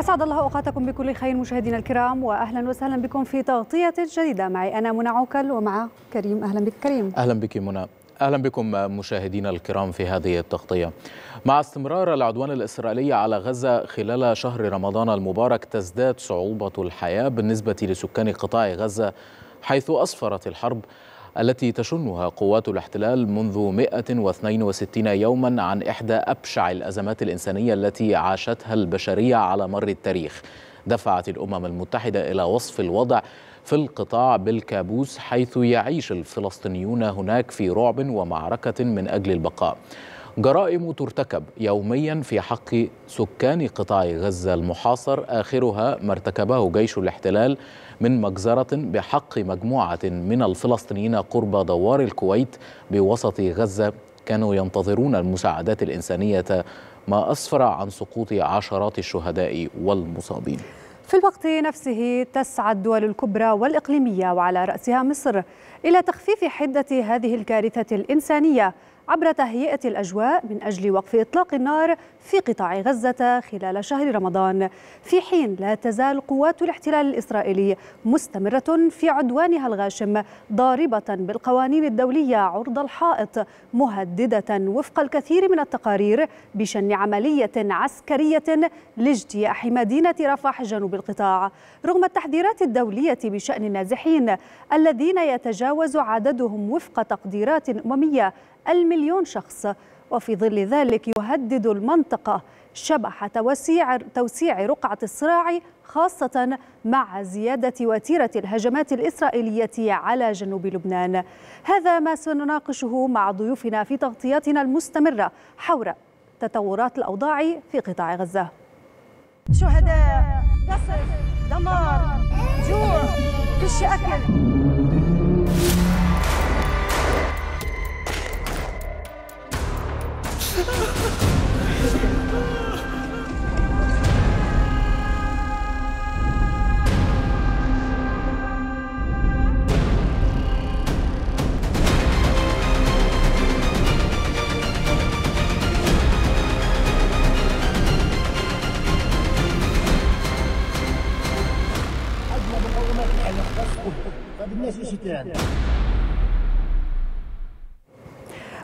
أسعد الله أوقاتكم بكل خير مشاهدينا الكرام، وأهلا وسهلا بكم في تغطية جديدة. معي أنا منى عوكل ومع كريم. أهلا بك كريم. أهلا بك منى. أهلا بكم مشاهدينا الكرام في هذه التغطية. مع استمرار العدوان الإسرائيلي على غزة خلال شهر رمضان المبارك، تزداد صعوبة الحياة بالنسبة لسكان قطاع غزة، حيث أسفرت الحرب التي تشنها قوات الاحتلال منذ 162 يوما عن إحدى أبشع الأزمات الإنسانية التي عاشتها البشرية على مر التاريخ. دفعت الأمم المتحدة إلى وصف الوضع في القطاع بالكابوس، حيث يعيش الفلسطينيون هناك في رعب ومعركة من أجل البقاء. جرائم ترتكب يوميا في حق سكان قطاع غزة المحاصر، آخرها ما ارتكبه جيش الاحتلال من مجزرة بحق مجموعة من الفلسطينيين قرب دوار الكويت بوسط غزة كانوا ينتظرون المساعدات الإنسانية، ما أسفر عن سقوط عشرات الشهداء والمصابين. في الوقت نفسه تسعى الدول الكبرى والإقليمية وعلى رأسها مصر إلى تخفيف حدة هذه الكارثة الإنسانية عبر تهيئة الأجواء من أجل وقف إطلاق النار في قطاع غزة خلال شهر رمضان، في حين لا تزال قوات الاحتلال الإسرائيلي مستمرة في عدوانها الغاشم، ضاربة بالقوانين الدولية عرض الحائط، مهددة وفق الكثير من التقارير بشن عملية عسكرية لاجتياح مدينة رفح جنوب القطاع، رغم التحذيرات الدولية بشأن النازحين الذين يتجاوز عددهم وفق تقديرات أممية 1,000,000 شخص. وفي ظل ذلك يهدد المنطقة شبح توسيع رقعة الصراع، خاصة مع زيادة وتيرة الهجمات الإسرائيلية على جنوب لبنان. هذا ما سنناقشه مع ضيوفنا في تغطياتنا المستمرة حول تطورات الأوضاع في قطاع غزة. شهداء، قصف، دمار، جوع، فيش أكل.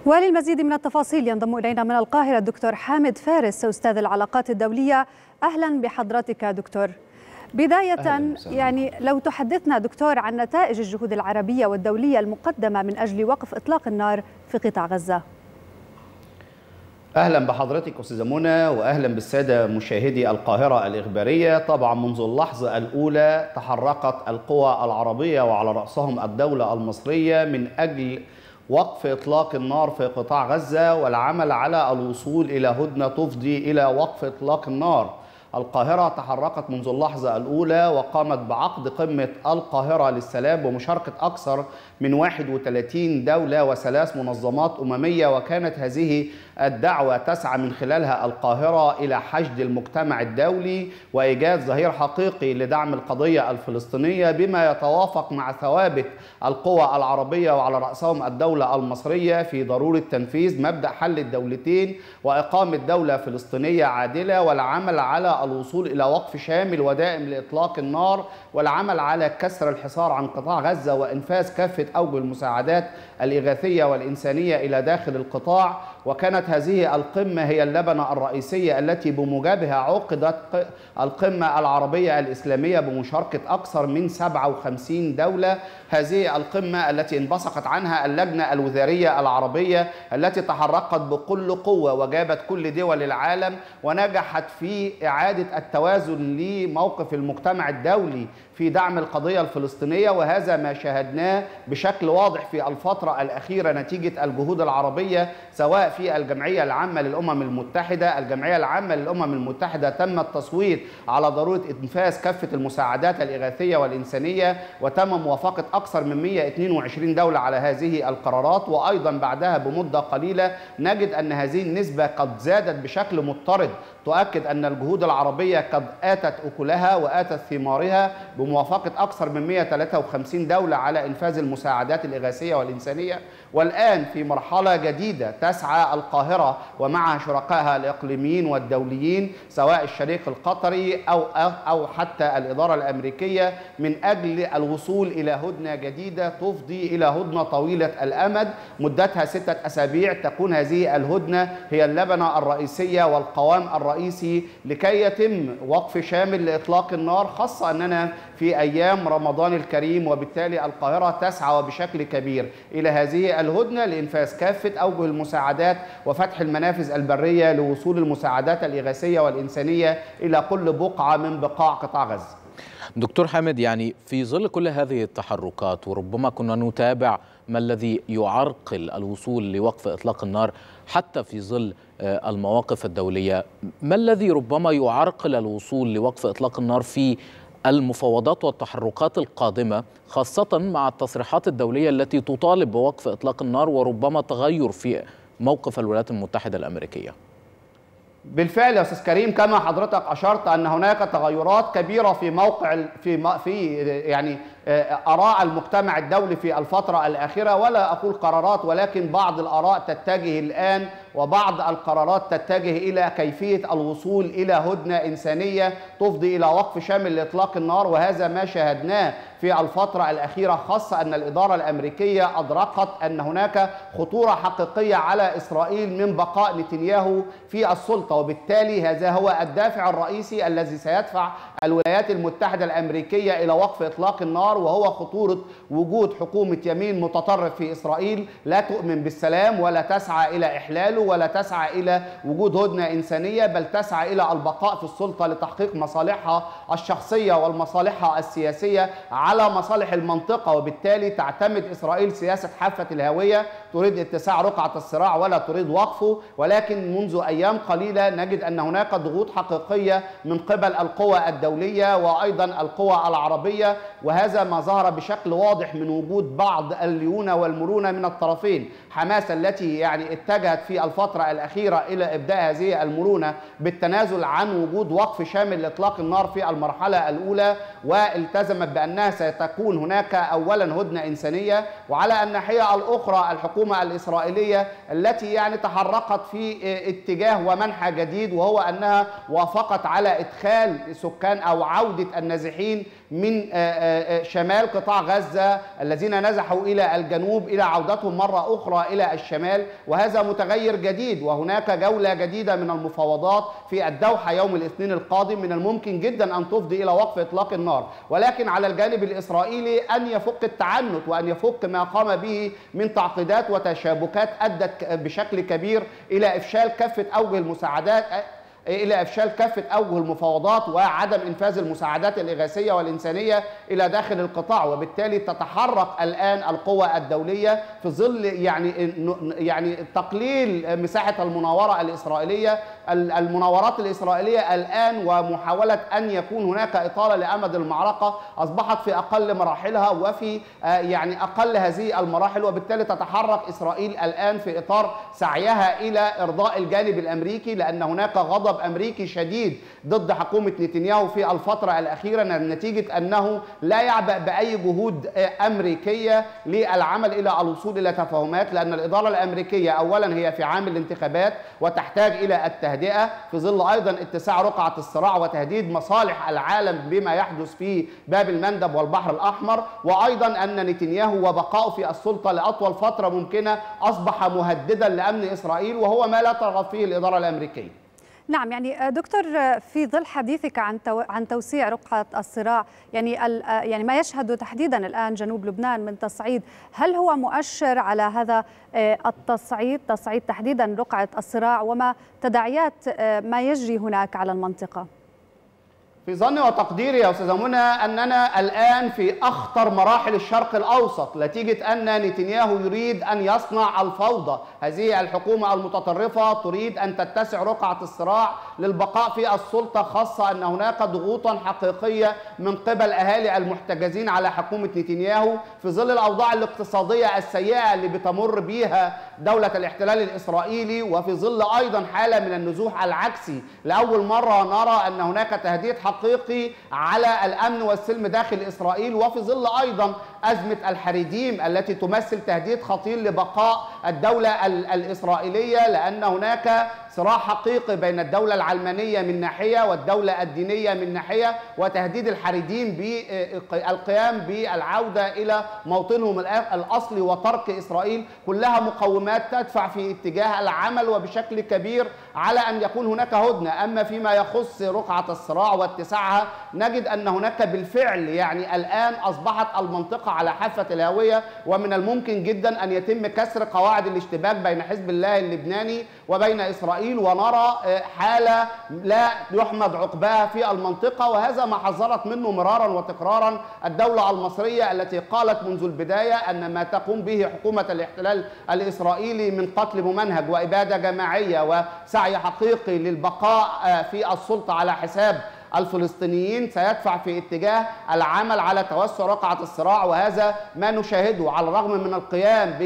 وللمزيد من التفاصيل ينضم إلينا من القاهرة الدكتور حامد فارس، أستاذ العلاقات الدولية. أهلا بحضرتك دكتور. بداية يعني لو تحدثنا دكتور عن نتائج الجهود العربية والدولية المقدمة من أجل وقف إطلاق النار في قطاع غزة. أهلا بحضرتك أستاذة منى، وأهلا بالسادة مشاهدي القاهرة الإخبارية. طبعا منذ اللحظة الأولى تحركت القوى العربية وعلى رأسهم الدولة المصرية من أجل وقف إطلاق النار في قطاع غزة والعمل على الوصول إلى هدنة تفضي إلى وقف إطلاق النار. القاهرة تحركت منذ اللحظة الأولى وقامت بعقد قمة القاهرة للسلام بمشاركة أكثر من 31 دولة و3 منظمات أممية، وكانت هذه الدعوة تسعى من خلالها القاهرة إلى حشد المجتمع الدولي وإيجاد ظهير حقيقي لدعم القضية الفلسطينية، بما يتوافق مع ثوابت القوى العربية وعلى رأسهم الدولة المصرية في ضرورة تنفيذ مبدأ حل الدولتين وإقامة دولة فلسطينية عادلة والعمل على الوصول إلى وقف شامل ودائم لإطلاق النار والعمل على كسر الحصار عن قطاع غزة وإنفاذ كافة أوجه المساعدات الإغاثية والإنسانية إلى داخل القطاع. وكانت هذه القمة هي اللبنة الرئيسية التي بموجبها عقدت القمة العربية الإسلامية بمشاركة أكثر من 57 دولة. هذه القمة التي انبثقت عنها اللجنة الوزارية العربية التي تحركت بكل قوة وجابت كل دول العالم ونجحت في إعادة التوازن لموقف المجتمع الدولي في دعم القضية الفلسطينية، وهذا ما شاهدناه بشكل واضح في الفترة الأخيرة نتيجة الجهود العربية، سواء في الجمعية العامة للأمم المتحدة. الجمعية العامة للأمم المتحدة تم التصويت على ضرورة إنفاذ كافة المساعدات الإغاثية والإنسانية، وتم موافقة أكثر من 122 دولة على هذه القرارات. وأيضا بعدها بمدة قليلة نجد أن هذه النسبة قد زادت بشكل مضطرد، تؤكد أن الجهود العربية قد آتت أكلها وآتت ثمارها بموافقة أكثر من 153 دولة على إنفاذ المساعدات الإغاثية والإنسانية. والآن في مرحلة جديدة تسعى شركاء القاهرة ومع شركائها الإقليميين والدوليين سواء الشريك القطري أو حتى الإدارة الأمريكية من أجل الوصول إلى هدنة جديدة تفضي إلى هدنة طويلة الأمد مدتها 6 أسابيع. تكون هذه الهدنة هي اللبنة الرئيسية والقوام الرئيسي لكي يتم وقف شامل لإطلاق النار، خاصة أننا في أيام رمضان الكريم، وبالتالي القاهرة تسعى وبشكل كبير إلى هذه الهدنة لإنفاذ كافة أوجه المساعدات وفتح المنافذ البرية لوصول المساعدات الإغاثية والإنسانية إلى كل بقعة من بقاع قطاع غزة. دكتور حامد، يعني في ظل كل هذه التحركات وربما كنا نتابع ما الذي يعرقل الوصول لوقف إطلاق النار حتى في ظل المواقف الدولية، ما الذي ربما يعرقل الوصول لوقف إطلاق النار في المفاوضات والتحركات القادمة، خاصة مع التصريحات الدولية التي تطالب بوقف إطلاق النار وربما تغير في موقف الولايات المتحدة الأمريكية؟ بالفعل يا أستاذ كريم، كما حضرتك أشرت أن هناك تغيرات كبيرة في موقع يعني آراء المجتمع الدولي في الفترة الأخيرة، ولا أقول قرارات، ولكن بعض الآراء تتجه الآن وبعض القرارات تتجه إلى كيفية الوصول إلى هدنة إنسانية تفضي إلى وقف شامل لإطلاق النار. وهذا ما شاهدناه في الفترة الأخيرة، خاصة أن الإدارة الأمريكية أدركت أن هناك خطورة حقيقية على إسرائيل من بقاء نتنياهو في السلطة، وبالتالي هذا هو الدافع الرئيسي الذي سيدفع الولايات المتحدة الأمريكية إلى وقف إطلاق النار، وهو خطورة وجود حكومة يمين متطرف في إسرائيل لا تؤمن بالسلام ولا تسعى إلى إحلاله ولا تسعى إلى وجود هدنة إنسانية، بل تسعى إلى البقاء في السلطة لتحقيق مصالحها الشخصية والمصالحها السياسية على مصالح المنطقة. وبالتالي تعتمد إسرائيل سياسة حافة الهوية، تريد اتساع رقعة الصراع ولا تريد وقفه. ولكن منذ أيام قليلة نجد أن هناك ضغوط حقيقية من قبل القوى الدولية وأيضا القوى العربية، وهذا ما ظهر بشكل واضح من وجود بعض الليونة والمرونة من الطرفين. حماس التي يعني اتجهت في الفترة الأخيرة إلى إبداء هذه المرونة بالتنازل عن وجود وقف شامل لإطلاق النار في المرحلة الأولى، والتزمت بأنها ستكون هناك أولا هدنة إنسانية. وعلى الناحية الأخرى الحكومة الإسرائيلية التي يعني تحركت في اتجاه ومنحى جديد، وهو أنها وافقت على إدخال سكان أو عودة النازحين من شمال قطاع غزة الذين نزحوا إلى الجنوب إلى عودتهم مرة أخرى إلى الشمال، وهذا متغير جديد. وهناك جولة جديدة من المفاوضات في الدوحة يوم الاثنين القادم من الممكن جدا أن تفضي إلى وقف إطلاق النار. ولكن على الجانب الإسرائيلي أن يفك التعنت وأن يفك ما قام به من تعقيدات وتشابكات أدت بشكل كبير إلى إفشال كافة أوجه المساعدات، إلى إفشال كافة أوجه المفاوضات وعدم إنفاذ المساعدات الإغاثية والإنسانية إلى داخل القطاع. وبالتالي تتحرك الآن القوى الدولية في ظل يعني تقليل مساحة المناورة الإسرائيلية، المناورات الإسرائيلية الآن، ومحاولة أن يكون هناك إطالة لأمد المعركة أصبحت في أقل مراحلها وفي يعني أقل هذه المراحل. وبالتالي تتحرك إسرائيل الآن في إطار سعيها إلى إرضاء الجانب الأمريكي، لأن هناك غضب أمريكي شديد ضد حكومة نتنياهو في الفترة الأخيرة نتيجة أنه لا يعبأ بأي جهود أمريكية للعمل إلى الوصول إلى تفاهمات، لأن الإدارة الأمريكية أولا هي في عام الانتخابات وتحتاج إلى التهدئة في ظل أيضا اتساع رقعة الصراع وتهديد مصالح العالم بما يحدث في باب المندب والبحر الأحمر، وأيضا أن نتنياهو وبقائه في السلطة لأطول فترة ممكنة أصبح مهددا لأمن إسرائيل، وهو ما لا ترغب فيه الإدارة الأمريكية. نعم، يعني دكتور، في ظل حديثك عن توسيع رقعة الصراع، يعني ما يشهد تحديدا الآن جنوب لبنان من تصعيد، هل هو مؤشر على هذا التصعيد، تصعيد تحديدا رقعة الصراع، وما تداعيات ما يجري هناك على المنطقة؟ في ظني وتقديري يا أستاذة منى أننا الآن في أخطر مراحل الشرق الأوسط نتيجة أن نتنياهو يريد أن يصنع الفوضى. هذه الحكومة المتطرفة تريد أن تتسع رقعة الصراع للبقاء في السلطة، خاصة أن هناك ضغوطا حقيقية من قبل أهالي المحتجزين على حكومة نتنياهو في ظل الأوضاع الاقتصادية السيئة اللي بتمر بيها دولة الاحتلال الإسرائيلي، وفي ظل أيضا حالة من النزوح العكسي. لأول مرة نرى أن هناك تهديد حقيقي على الأمن والسلم داخل إسرائيل، وفي ظل أيضا أزمة الحريديم التي تمثل تهديد خطير لبقاء الدولة الإسرائيلية، لأن هناك صراع حقيقي بين الدولة العلمانية من ناحية والدولة الدينية من ناحية، وتهديد الحريديم بالقيام بالعودة إلى موطنهم الأصلي وترك إسرائيل. كلها مقومات تدفع في اتجاه العمل وبشكل كبير على أن يكون هناك هدنة. أما فيما يخص رقعة الصراع واتساعها، نجد أن هناك بالفعل يعني الآن أصبحت المنطقة على حافة الهوية، ومن الممكن جدا أن يتم كسر قواعد الاشتباك بين حزب الله اللبناني وبين إسرائيل، ونرى حالة لا يحمد عقباها في المنطقة. وهذا ما حذرت منه مرارا وتكرارا الدولة المصرية التي قالت منذ البداية أن ما تقوم به حكومة الاحتلال الإسرائيلي من قتل ممنهج وإبادة جماعية وسعي حقيقي للبقاء في السلطة على حساب الفلسطينيين سيدفع في اتجاه العمل على توسع رقعة الصراع. وهذا ما نشاهده على الرغم من القيام ب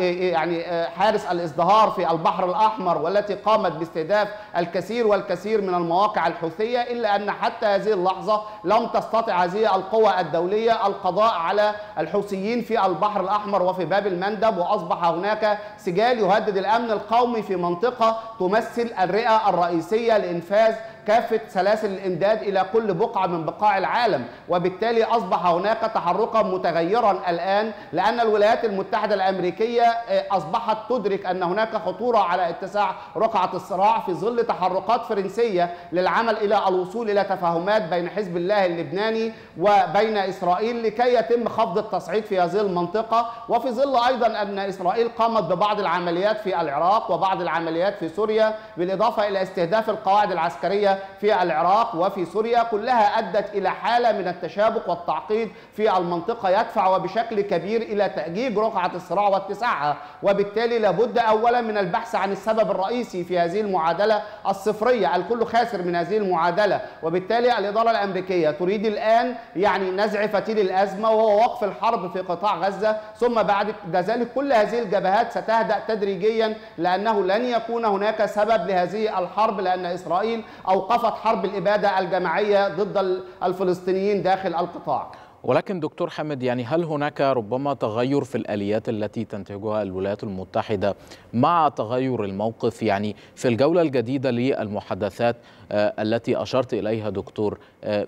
يعني حارس الازدهار في البحر الأحمر، والتي قامت باستهداف الكثير والكثير من المواقع الحوثية، إلا أن حتى هذه اللحظة لم تستطع هذه القوى الدولية القضاء على الحوثيين في البحر الأحمر وفي باب المندب، وأصبح هناك سجال يهدد الأمن القومي في منطقة تمثل الرئة الرئيسية لإنفاذ كافة سلاسل الإمداد إلى كل بقعة من بقاع العالم. وبالتالي أصبح هناك تحركا متغيرا الآن، لأن الولايات المتحدة الأمريكية أصبحت تدرك أن هناك خطورة على اتساع رقعة الصراع في ظل تحركات فرنسية للعمل إلى الوصول إلى تفاهمات بين حزب الله اللبناني وبين إسرائيل لكي يتم خفض التصعيد في هذه المنطقة، وفي ظل أيضا أن إسرائيل قامت ببعض العمليات في العراق وبعض العمليات في سوريا، بالإضافة إلى استهداف القواعد العسكرية في العراق وفي سوريا. كلها أدت إلى حالة من التشابك والتعقيد في المنطقة يدفع وبشكل كبير إلى تأجيج رقعة الصراع واتساعها. وبالتالي لابد أولا من البحث عن السبب الرئيسي في هذه المعادلة الصفرية، الكل خاسر من هذه المعادلة. وبالتالي الإدارة الأمريكية تريد الآن يعني نزع فتيل الأزمة وهو وقف الحرب في قطاع غزة، ثم بعد ذلك كل هذه الجبهات ستهدأ تدريجيا، لأنه لن يكون هناك سبب لهذه الحرب، لأن إسرائيل أوقفت حرب الإبادة الجماعية ضد الفلسطينيين داخل القطاع. ولكن دكتور حامد، يعني هل هناك ربما تغير في الآليات التي تنتهجها الولايات المتحدة مع تغير الموقف؟ يعني في الجولة الجديدة للمحادثات التي أشرت إليها دكتور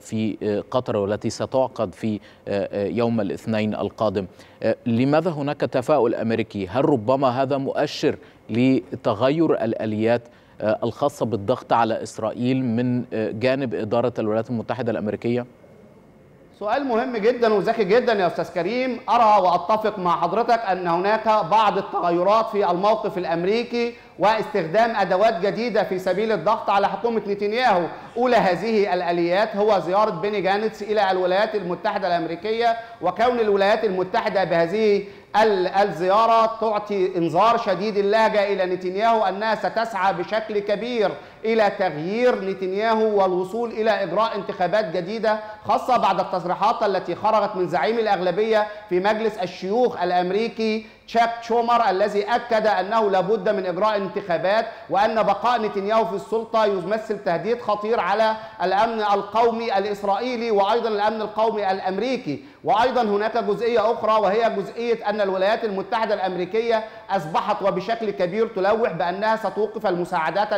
في قطر والتي ستعقد في يوم الاثنين القادم، لماذا هناك تفاؤل أمريكي؟ هل ربما هذا مؤشر لتغير الآليات الخاصة بالضغط على إسرائيل من جانب إدارة الولايات المتحدة الأمريكية؟ سؤال مهم جدا وذكي جدا يا أستاذ كريم. أرى وأتفق مع حضرتك أن هناك بعض التغيرات في الموقف الأمريكي واستخدام أدوات جديدة في سبيل الضغط على حكومة نتنياهو. أولى هذه الآليات هو زيارة بيني جانتس إلى الولايات المتحدة الأمريكية، وكون الولايات المتحدة بهذه الزيارة تعطي إنذار شديد اللهجة إلى نتنياهو أنها ستسعى بشكل كبير إلى تغيير نتنياهو والوصول إلى إجراء انتخابات جديدة، خاصة بعد التصريحات التي خرجت من زعيم الأغلبية في مجلس الشيوخ الأمريكي شاك تشومر، الذي أكد أنه لابد من إجراء انتخابات، وأن بقاء نتنياهو في السلطة يمثل تهديد خطير على الأمن القومي الإسرائيلي وأيضا الأمن القومي الأمريكي. وأيضا هناك جزئية أخرى، وهي جزئية أن الولايات المتحدة الأمريكية أصبحت وبشكل كبير تلوح بأنها ستوقف المساعدات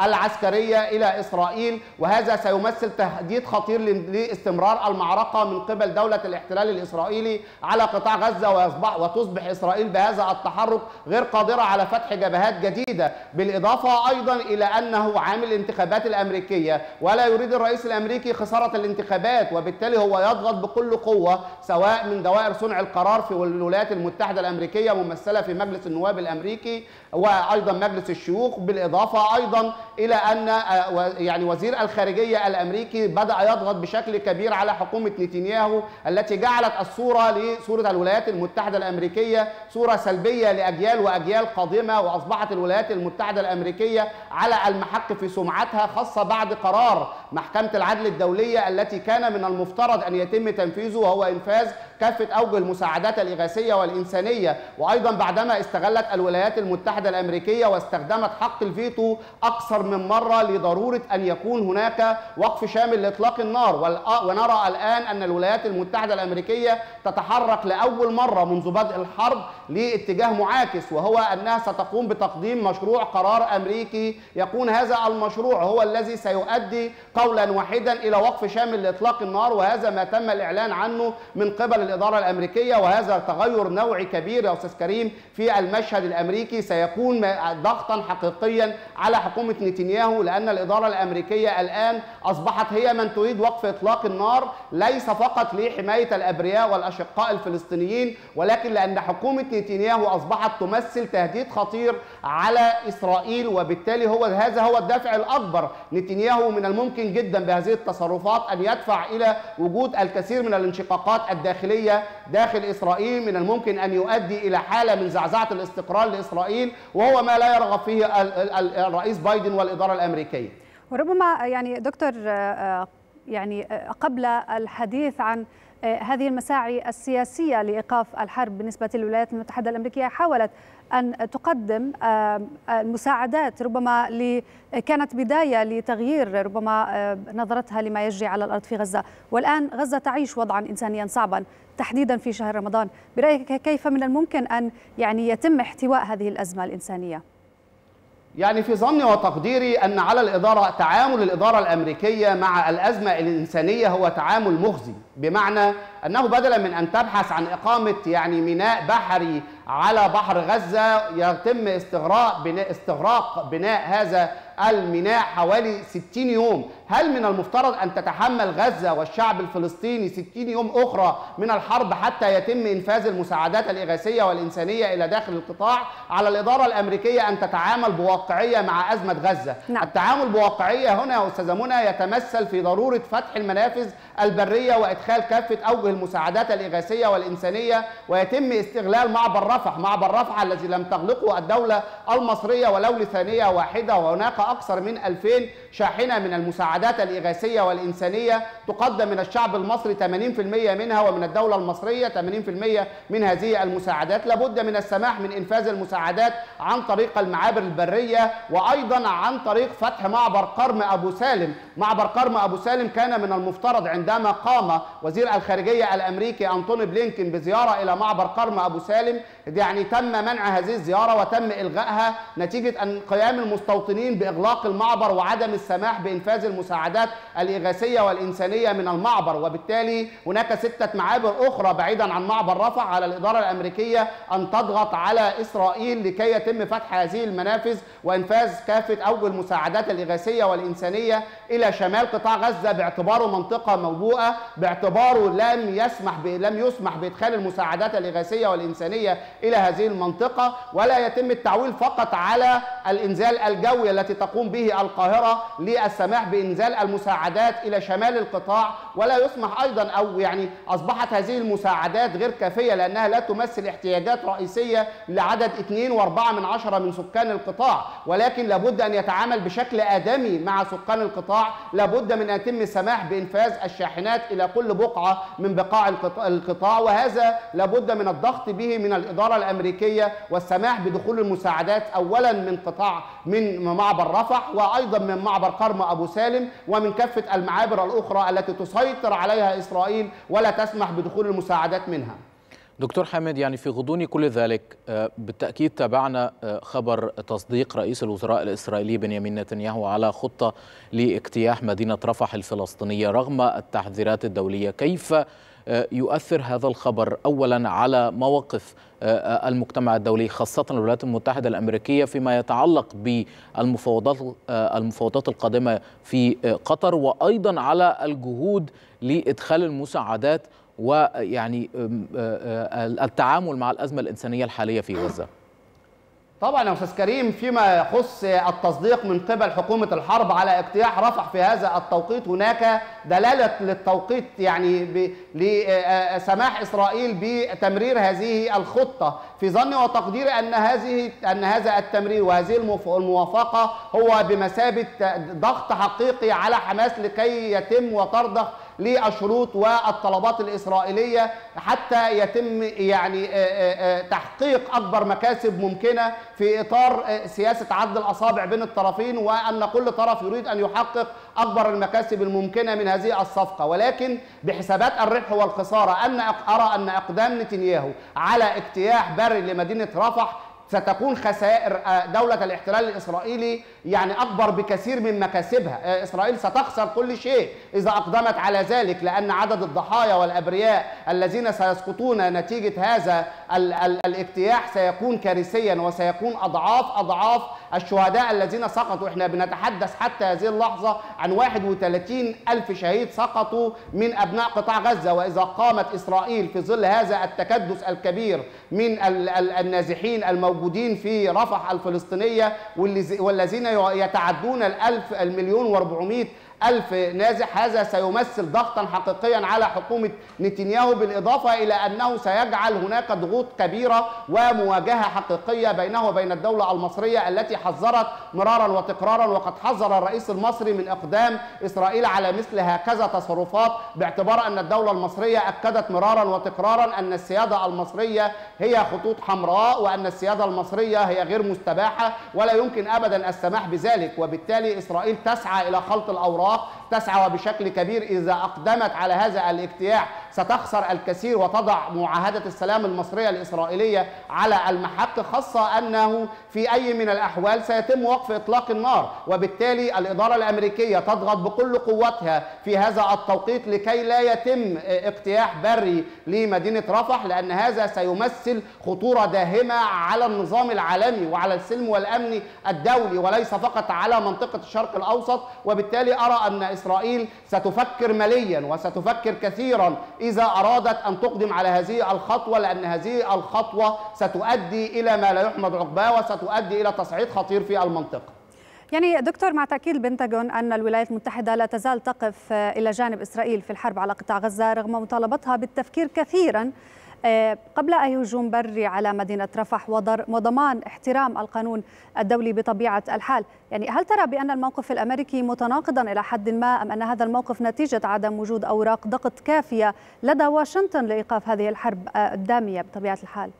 العسكرية إلى إسرائيل، وهذا سيمثل تهديد خطير لاستمرار المعركة من قبل دولة الاحتلال الإسرائيلي على قطاع غزة، وتصبح إسرائيل بهذا التحرك غير قادرة على فتح جبهات جديدة. بالإضافة أيضا إلى أنه عامل الانتخابات الأمريكية، ولا يريد الرئيس الأمريكي خسارة الانتخابات، وبالتالي هو يضغط بكل قوة سواء من دوائر صنع القرار في الولايات المتحدة الأمريكية ممثلة في مجلس النواب الأمريكي وأيضا مجلس الشيوخ. بالإضافة أيضا إلى أن يعني وزير الخارجية الأمريكي بدأ يضغط بشكل كبير على حكومة نتنياهو، التي جعلت الصورة لصورة الولايات المتحدة الأمريكية صورة سلبية لأجيال وأجيال قادمة، وأصبحت الولايات المتحدة الأمريكية على المحك في سمعتها، خاصة بعد قرار محكمة العدل الدولية التي كان من المفترض أن يتم تنفيذه، وهو إنفاذ كافة أوجه المساعدات الإغاثية والإنسانية، وأيضا بعدما استغلت الولايات المتحدة الأمريكية واستخدمت حق الفيتو أكثر من مرة لضرورة أن يكون هناك وقف شامل لإطلاق النار. ونرى الآن أن الولايات المتحدة الأمريكية تتحرك لأول مرة منذ بدء الحرب لاتجاه معاكس، وهو أنها ستقوم بتقديم مشروع قرار أمريكي يكون هذا المشروع هو الذي سيؤدي قولا واحدا إلى وقف شامل لإطلاق النار، وهذا ما تم الإعلان عنه من قبل الإدارة الأمريكية. وهذا تغير نوعي كبير يا أستاذ كريم في المشهد الأمريكي، سيكون ضغطا حقيقيا على حكومة نتنياهو، لأن الإدارة الأمريكية الآن أصبحت هي من تريد وقف إطلاق النار ليس فقط لحماية الأبرياء والأشقاء الفلسطينيين، ولكن لأن حكومة نتنياهو أصبحت تمثل تهديد خطير على إسرائيل، وبالتالي هذا هو الدافع الأكبر. نتنياهو من الممكن جدا بهذه التصرفات أن يدفع إلى وجود الكثير من الانشقاقات الداخلية داخل إسرائيل، من الممكن أن يؤدي إلى حالة من زعزعة الاستقرار لإسرائيل، وهو ما لا يرغب فيه الرئيس بايدن والإدارة الأمريكية. وربما يعني دكتور قبل الحديث عن هذه المساعي السياسية لإيقاف الحرب بالنسبة للولايات المتحدة الأمريكية، حاولت أن تقدم المساعدات ربما كانت بداية لتغيير ربما نظرتها لما يجري على الأرض في غزة، والآن غزة تعيش وضعا إنسانيا صعبا تحديدا في شهر رمضان. برأيك كيف من الممكن أن يتم احتواء هذه الأزمة الإنسانية؟ في ظني وتقديري أن على الإدارة، تعامل الإدارة الأمريكية مع الأزمة الإنسانية هو تعامل مخزي، بمعنى أنه بدلا من أن تبحث عن إقامة ميناء بحري على بحر غزة، يتم استغراق بناء هذا الميناء حوالي 60 يوم. هل من المفترض أن تتحمل غزة والشعب الفلسطيني 60 يوم أخرى من الحرب حتى يتم إنفاذ المساعدات الإغاثية والإنسانية إلى داخل القطاع؟ على الإدارة الأمريكية أن تتعامل بواقعية مع أزمة غزة. نعم. التعامل بواقعية هنا يا أستاذة منى يتمثل في ضرورة فتح المنافذ البرية وإدخال كافة أوجه المساعدات الإغاثية والإنسانية، ويتم استغلال معبر رفح الذي لم تغلقه الدولة المصرية ولو لثانية واحدة، وهناك أكثر من 2000 شاحنة من المساعدات الإغاثية والإنسانية تقدم من الشعب المصري، 80% منها ومن الدولة المصرية 80% من هذه المساعدات. لابد من السماح من إنفاذ المساعدات عن طريق المعابر البرية، وأيضا عن طريق فتح معبر قرم أبو سالم. معبر قرم أبو سالم كان من المفترض عندما قام وزير الخارجية الأمريكي أنتوني بلينكن بزيارة إلى معبر قرم أبو سالم، تم منع هذه الزيارة وتم إلغائها نتيجة أن قيام المستوطنين بإغلاق المعبر وعدم السماح بإنفاذ المساعدات الإغاثية والإنسانية من المعبر. وبالتالي هناك 6 معابر أخرى بعيدا عن معبر رفح. على الإدارة الأمريكية أن تضغط على إسرائيل لكي يتم فتح هذه المنافذ وإنفاذ كافة أوجه المساعدات الإغاثية والإنسانية إلى شمال قطاع غزة، باعتباره منطقة موبوءة، باعتباره لم يسمح بإدخال المساعدات الإغاثية والإنسانية إلى هذه المنطقة. ولا يتم التعويل فقط على الإنزال الجوي التي تقوم به القاهرة للسماح بإنزال المساعدات إلى شمال القطاع، ولا يسمح أيضا أصبحت هذه المساعدات غير كافية لأنها لا تمثل احتياجات رئيسية لعدد 2.4 من سكان القطاع، ولكن لابد أن يتعامل بشكل آدمي مع سكان القطاع. لابد من أن يتم السماح بإنفاذ الشاحنات إلى كل بقعة من بقاع القطاع، وهذا لابد من الضغط به من الإدارة الأمريكية والسماح بدخول المساعدات أولا من معبر رفح، وأيضا من معبر قرم أبو سالم، ومن كافة المعابر الأخرى التي تسيطر عليها إسرائيل ولا تسمح بدخول المساعدات منها. دكتور حامد، في غضون كل ذلك بالتأكيد تابعنا خبر تصديق رئيس الوزراء الإسرائيلي بنيامين نتنياهو على خطة لاجتياح مدينة رفح الفلسطينية رغم التحذيرات الدولية. كيف يؤثر هذا الخبر أولا على مواقف المجتمع الدولي، خاصة الولايات المتحدة الأمريكية، فيما يتعلق بالمفاوضات القادمة في قطر، وأيضا على الجهود لإدخال المساعدات التعامل مع الأزمة الإنسانية الحالية في غزة؟ طبعا يا أستاذ كريم، فيما يخص التصديق من قبل حكومة الحرب على اجتياح رفح في هذا التوقيت، هناك دلالة للتوقيت لسماح إسرائيل بتمرير هذه الخطة. في ظني وتقديري أن هذا التمرير وهذه الموافقة هو بمثابة ضغط حقيقي على حماس لكي يتم وترضخ للشروط والطلبات الإسرائيلية حتى يتم يعني تحقيق أكبر مكاسب ممكنة في إطار سياسة عدل الأصابع بين الطرفين، وأن كل طرف يريد أن يحقق أكبر المكاسب الممكنة من هذه الصفقة. ولكن بحسابات الربح والخسارة أرى أن أقدام نتنياهو على اجتياح بري لمدينة رفح ستكون خسائر دولة الاحتلال الإسرائيلي يعني أكبر بكثير من مكاسبها. إسرائيل ستخسر كل شيء إذا أقدمت على ذلك، لأن عدد الضحايا والأبرياء الذين سيسقطون نتيجة هذا الاجتياح سيكون كارثيا، وسيكون أضعاف الشهداء الذين سقطوا. إحنا بنتحدث حتى هذه اللحظة عن 31 ألف شهيد سقطوا من أبناء قطاع غزة. وإذا قامت إسرائيل في ظل هذا التكدس الكبير من النازحين الموجودين في رفح الفلسطينية والذين يتعدون المليون و400 ألف نازح، هذا سيمثل ضغطا حقيقيا على حكومة نتنياهو، بالإضافة إلى أنه سيجعل هناك ضغوط كبيرة ومواجهة حقيقية بينه وبين الدولة المصرية التي حذرت مرارا وتكرارا، وقد حذر الرئيس المصري من إقدام إسرائيل على مثل هكذا تصرفات، باعتبار أن الدولة المصرية أكدت مرارا وتكرارا أن السيادة المصرية هي خطوط حمراء، وأن السيادة المصرية هي غير مستباحة ولا يمكن أبدا السماح بذلك. وبالتالي إسرائيل تسعى إلى خلط الأوراق، تسعى بشكل كبير. إذا أقدمت على هذا الاجتياح ستخسر الكثير، وتضع معاهدة السلام المصرية الإسرائيلية على المحك، خاصة أنه في أي من الأحوال سيتم وقف إطلاق النار. وبالتالي الإدارة الأمريكية تضغط بكل قوتها في هذا التوقيت لكي لا يتم اجتياح بري لمدينة رفح، لأن هذا سيمثل خطورة داهمة على النظام العالمي وعلى السلم والأمن الدولي، وليس فقط على منطقة الشرق الأوسط. وبالتالي أرى أن إسرائيل ستفكر ماليا وستفكر كثيرا إذا أرادت أن تقدم على هذه الخطوة، لأن هذه الخطوة ستؤدي إلى ما لا يحمد عقباه، وستؤدي إلى تصعيد خطير في المنطقة. يعني دكتور، مع تأكيد البنتاغون أن الولايات المتحدة لا تزال تقف إلى جانب إسرائيل في الحرب على قطاع غزة رغم مطالبتها بالتفكير كثيرا قبل أي هجوم بري على مدينة رفح وضمان احترام القانون الدولي بطبيعة الحال، يعني هل ترى بأن الموقف الأمريكي متناقضا إلى حد ما، أم أن هذا الموقف نتيجة عدم وجود أوراق ضغط كافية لدى واشنطن لإيقاف هذه الحرب الدامية بطبيعة الحال؟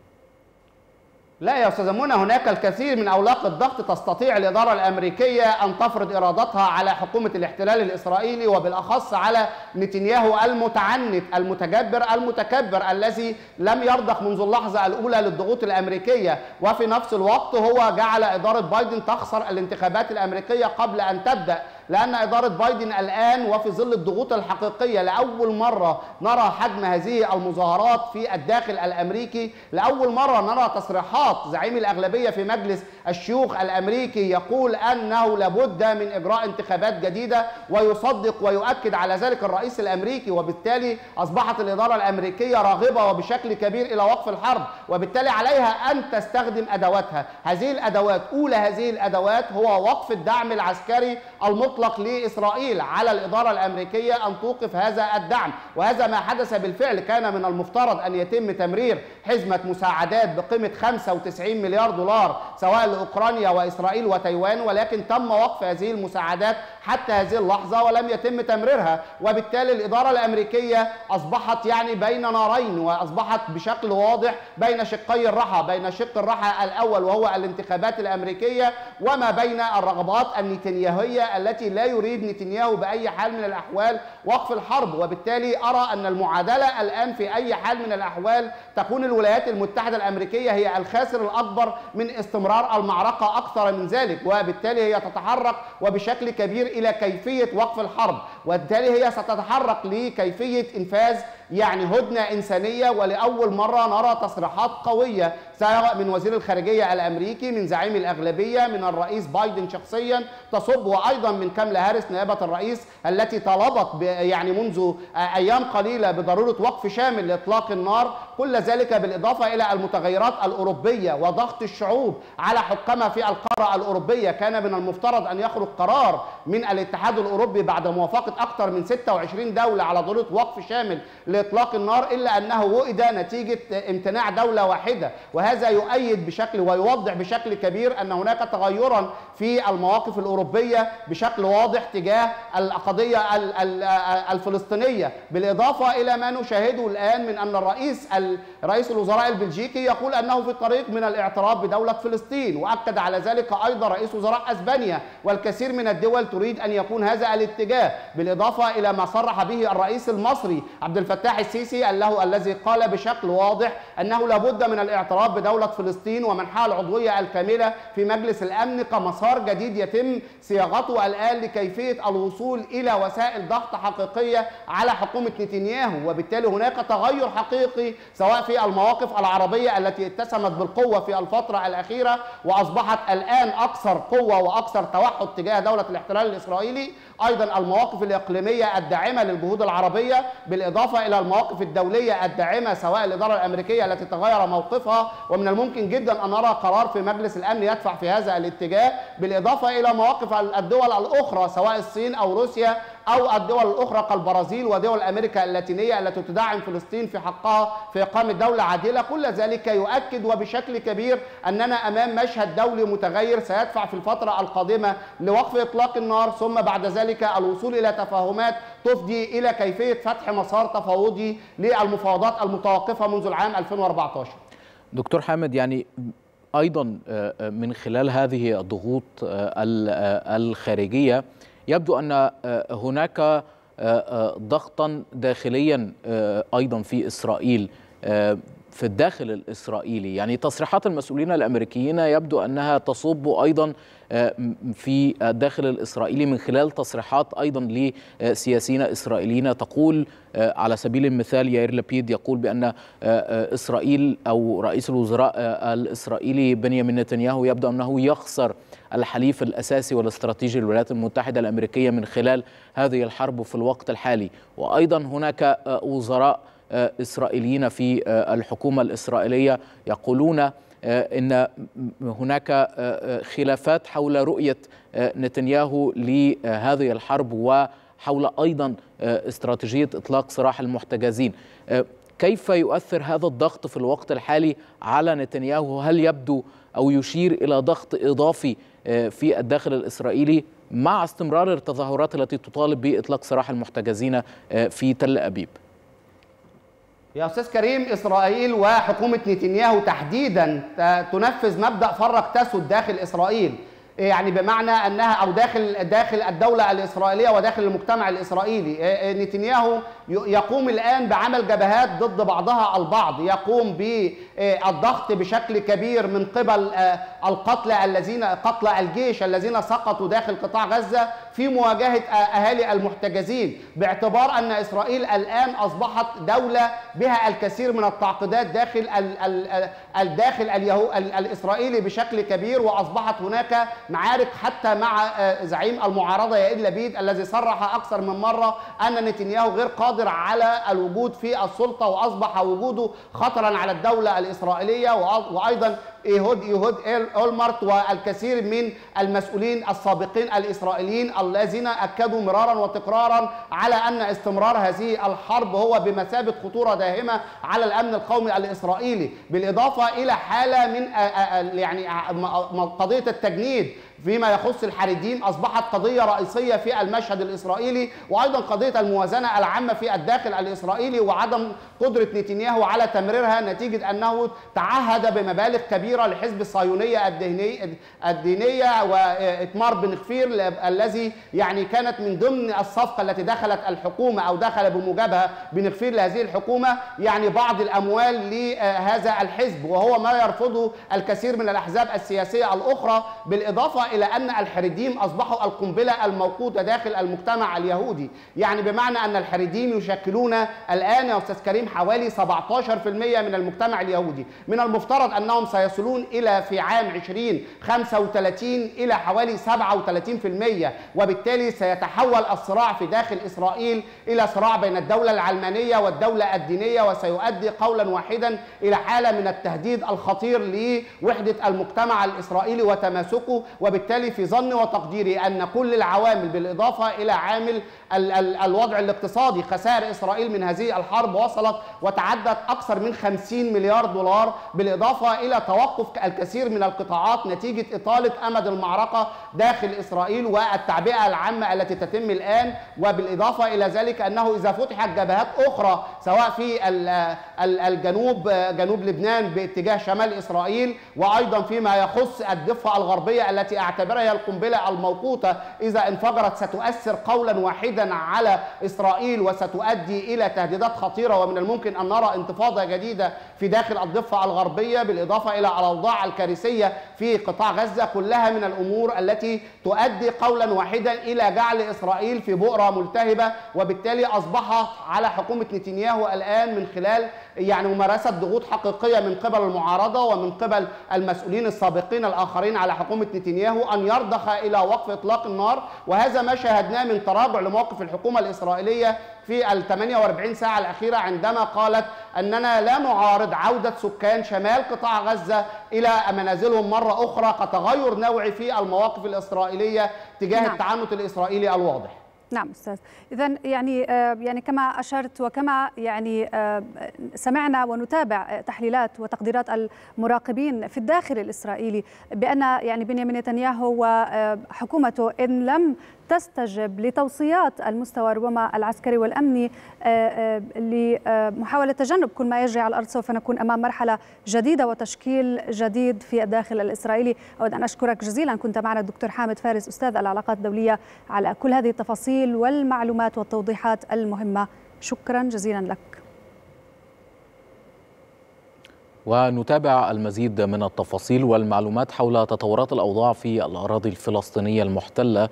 لا يا أستاذة منى، هناك الكثير من أوراق الضغط تستطيع الإدارة الأمريكية أن تفرض إرادتها على حكومة الاحتلال الإسرائيلي، وبالأخص على نتنياهو المتعنت المتجبر المتكبر الذي لم يرضخ منذ اللحظة الأولى للضغوط الأمريكية. وفي نفس الوقت هو جعل إدارة بايدن تخسر الانتخابات الأمريكية قبل أن تبدأ، لأن إدارة بايدن الآن وفي ظل الضغوط الحقيقية لأول مرة نرى حجم هذه المظاهرات في الداخل الأمريكي. لأول مرة نرى تصريحات زعيم الأغلبية في مجلس الشيوخ الأمريكي يقول أنه لابد من إجراء انتخابات جديدة، ويصدق ويؤكد على ذلك الرئيس الأمريكي. وبالتالي أصبحت الإدارة الأمريكية راغبة وبشكل كبير إلى وقف الحرب، وبالتالي عليها أن تستخدم أدواتها. هذه الأدوات، أولى هذه الأدوات هو وقف الدعم العسكري المطلق لإسرائيل. على الإدارة الأمريكية أن توقف هذا الدعم، وهذا ما حدث بالفعل. كان من المفترض أن يتم تمرير حزمة مساعدات بقيمة 95 مليار دولار سواء لأوكرانيا وإسرائيل وتايوان، ولكن تم وقف هذه المساعدات حتى هذه اللحظة ولم يتم تمريرها. وبالتالي الإدارة الأمريكية أصبحت يعني بين نارين، وأصبحت بشكل واضح بين شقي الرحى، بين شق الرحى الأول وهو الانتخابات الأمريكية، وما بين الرغبات النتنياهوية التي لا يريد نتنياهو بأي حال من الأحوال وقف الحرب. وبالتالي أرى أن المعادلة الآن في أي حال من الأحوال تكون الولايات المتحدة الأمريكية هي الخاسر الأكبر من استمرار المعركة أكثر من ذلك، وبالتالي هي تتحرك وبشكل كبير إلى كيفية وقف الحرب، وبالتالي هي ستتحرك لكيفية إنفاذ يعني هدنة إنسانية. ولأول مرة نرى تصريحات قوية من وزير الخارجية الأمريكي، من زعيم الأغلبية، من الرئيس بايدن شخصيا تصب، وأيضا من كمالا هاريس نائبة الرئيس التي طالبت يعني منذ أيام قليلة بضرورة وقف شامل لإطلاق النار. كل ذلك بالإضافة إلى المتغيرات الأوروبية وضغط الشعوب على حكامها في القارة الأوروبية. كان من المفترض أن يخرج قرار من الاتحاد الأوروبي بعد موافقة أكثر من 26 دولة على ضرورة وقف شامل لإطلاق النار، إلا أنه وئد نتيجة امتناع دولة واحدة، وهذا يؤيد بشكل ويوضح بشكل كبير أن هناك تغيرا في المواقف الأوروبية بشكل واضح تجاه القضية الفلسطينية، بالإضافة إلى ما نشاهده الآن من أن رئيس الوزراء البلجيكي يقول أنه في الطريق من الاعتراف بدولة فلسطين، وأكد على ذلك أيضا رئيس وزراء أسبانيا، والكثير من الدول تريد أن يكون هذا الاتجاه، بالإضافة إلى ما صرح به الرئيس المصري عبد الفتاح السيسي الذي قال بشكل واضح أنه لابد من الاعتراف بدولة فلسطين ومنحها العضوية الكاملة في مجلس الأمن كمسار جديد يتم صياغته الآن لكيفية الوصول إلى وسائل ضغط حقيقية على حكومة نتنياهو. وبالتالي هناك تغير حقيقي سواء في المواقف العربية التي اتسمت بالقوة في الفترة الأخيرة وأصبحت الآن أكثر قوة وأكثر توحد تجاه دولة الاحتلال الإسرائيلي، أيضا المواقف الإقليمية الداعمة للجهود العربية، بالإضافة إلى المواقف الدولية الداعمة سواء الإدارة الأمريكية التي تغير موقفها، ومن الممكن جدا أن نرى قرار في مجلس الأمن يدفع في هذا الاتجاه، بالإضافة إلى مواقف الدول الأخرى سواء الصين أو روسيا أو الدول الأخرى كالبرازيل ودول أمريكا اللاتينية التي تدعم فلسطين في حقها في إقامة دولة عادلة. كل ذلك يؤكد وبشكل كبير أننا أمام مشهد دولي متغير سيدفع في الفترة القادمة لوقف إطلاق النار، ثم بعد ذلك الوصول إلى تفاهمات تفضي إلى كيفية فتح مسار تفاوضي للمفاوضات المتوقفة منذ العام 2014. دكتور حامد، يعني أيضا من خلال هذه الضغوط الخارجية يبدو أن هناك ضغطا داخليا أيضا في إسرائيل، في الداخل الإسرائيلي، يعني تصريحات المسؤولين الأمريكيين يبدو أنها تصب أيضا في الداخل الإسرائيلي من خلال تصريحات أيضا لسياسيين إسرائيليين. تقول على سبيل المثال يائير لابيد يقول بأن إسرائيل أو رئيس الوزراء الإسرائيلي بنيامين نتنياهو يبدو أنه يخسر الحليف الأساسي والاستراتيجي للولايات المتحدة الأمريكية من خلال هذه الحرب في الوقت الحالي. وأيضا هناك وزراء إسرائيليين في الحكومة الإسرائيلية يقولون إن هناك خلافات حول رؤية نتنياهو لهذه الحرب وحول أيضا استراتيجية إطلاق سراح المحتجزين. كيف يؤثر هذا الضغط في الوقت الحالي على نتنياهو؟ هل يبدو أو يشير إلى ضغط إضافي في الداخل الإسرائيلي مع استمرار التظاهرات التي تطالب بإطلاق سراح المحتجزين في تل أبيب؟ يا أستاذ كريم، إسرائيل وحكومة نتنياهو تحديدا تنفذ مبدأ فرق تسد داخل إسرائيل، يعني بمعنى أنها أو داخل الدولة الإسرائيلية وداخل المجتمع الإسرائيلي. نتنياهو يقوم الآن بعمل جبهات ضد بعضها البعض، يقوم بالضغط بشكل كبير من قبل القتلى الذين قتلى الجيش الذين سقطوا داخل قطاع غزة في مواجهة أهالي المحتجزين، باعتبار أن إسرائيل الآن أصبحت دولة بها الكثير من التعقيدات داخل الإسرائيلي بشكل كبير، وأصبحت هناك معارك حتى مع زعيم المعارضة يائير لابيد الذي صرح أكثر من مرة أن نتنياهو غير قادر على الوجود في السلطة، وأصبح وجوده خطرا على الدولة الإسرائيلية. وأيضا إيهود أولمارت والكثير من المسؤولين السابقين الإسرائيليين الذين أكدوا مرارا وتكرارا على أن استمرار هذه الحرب هو بمثابة خطورة داهمة على الأمن القومي الإسرائيلي، بالإضافة إلى حالة من يعني قضية التجنيد فيما يخص الحريديم أصبحت قضية رئيسية في المشهد الإسرائيلي، وأيضا قضية الموازنة العامة في الداخل الإسرائيلي وعدم قدرة نتنياهو على تمريرها نتيجة أنه تعهد بمبالغ كبيرة لحزب الصهيونية الدينية وإتمار بن غفير الذي يعني كانت من ضمن الصفقة التي دخلت الحكومة أو دخل بمجابهة بن غفير لهذه الحكومة يعني بعض الأموال لهذا الحزب، وهو ما يرفضه الكثير من الأحزاب السياسية الأخرى، بالإضافة إلى أن الحريديم أصبحوا القنبلة الموقوتة داخل المجتمع اليهودي، يعني بمعنى أن الحريديم يشكلون الآن يا أستاذ كريم حوالي 17% من المجتمع اليهودي، من المفترض أنهم سيصبحوا سيصلون إلى في عام 2035 إلى حوالي 37%، وبالتالي سيتحول الصراع في داخل إسرائيل إلى صراع بين الدولة العلمانية والدولة الدينية، وسيؤدي قولا واحدا إلى حالة من التهديد الخطير لوحدة المجتمع الإسرائيلي وتماسكه. وبالتالي في ظني وتقديري أن كل العوامل بالإضافة إلى عامل الوضع الاقتصادي، خسائر إسرائيل من هذه الحرب وصلت وتعدت أكثر من 50 مليار دولار، بالإضافة إلى توقف الكثير من القطاعات نتيجة إطالة أمد المعركة داخل إسرائيل والتعبئة العامة التي تتم الآن، وبالإضافة إلى ذلك أنه إذا فتحت جبهات أخرى سواء في الجنوب جنوب لبنان باتجاه شمال إسرائيل، وأيضا فيما يخص الضفة الغربية التي أعتبرها هي القنبلة الموقوتة، إذا انفجرت ستؤثر قولا واحدا على إسرائيل وستؤدي إلى تهديدات خطيرة، ومن الممكن أن نرى انتفاضة جديدة في داخل الضفة الغربية، بالإضافة إلى الأوضاع الكارثية في قطاع غزة. كلها من الأمور التي تؤدي قولا واحدا إلى جعل إسرائيل في بؤرة ملتهبة، وبالتالي أصبحت على حكومة نتنياهو الآن من خلال ممارسة ضغوط حقيقية من قبل المعارضة ومن قبل المسؤولين السابقين الآخرين على حكومة نتنياهو أن يرضخ إلى وقف إطلاق النار، وهذا ما شاهدناه من تراجع لموقف الحكومة الإسرائيلية في ال48 ساعة الأخيرة، عندما قالت أننا لا نعارض عودة سكان شمال قطاع غزة إلى منازلهم مرة أخرى، كتغير نوعي في المواقف الإسرائيلية تجاه التعنت الإسرائيلي الواضح. نعم أستاذ، إذا كما أشرت وكما سمعنا ونتابع تحليلات وتقديرات المراقبين في الداخل الإسرائيلي بأن بنيامين نتنياهو وحكومته إن لم تستجب لتوصيات المستوى ربما العسكري والأمني لمحاولة تجنب كل ما يجري على الأرض، سوف نكون أمام مرحلة جديدة وتشكيل جديد في الداخل الإسرائيلي. أود أن أشكرك جزيلا، كنت معنا الدكتور حامد فارس أستاذ العلاقات الدولية على كل هذه التفاصيل والمعلومات والتوضيحات المهمة، شكرا جزيلا لك. ونتابع المزيد من التفاصيل والمعلومات حول تطورات الأوضاع في الأراضي الفلسطينية المحتلة،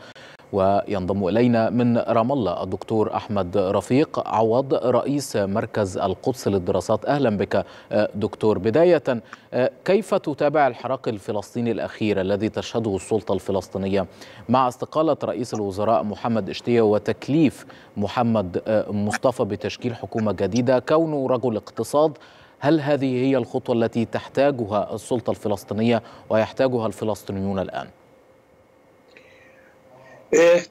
وينضم إلينا من رام الله الدكتور أحمد رفيق عوض رئيس مركز القدس للدراسات. أهلا بك دكتور. بداية، كيف تتابع الحراك الفلسطيني الأخير الذي تشهده السلطة الفلسطينية مع استقالة رئيس الوزراء محمد اشتيه وتكليف محمد مصطفى بتشكيل حكومة جديدة كونه رجل اقتصاد؟ هل هذه هي الخطوة التي تحتاجها السلطة الفلسطينية ويحتاجها الفلسطينيون الآن؟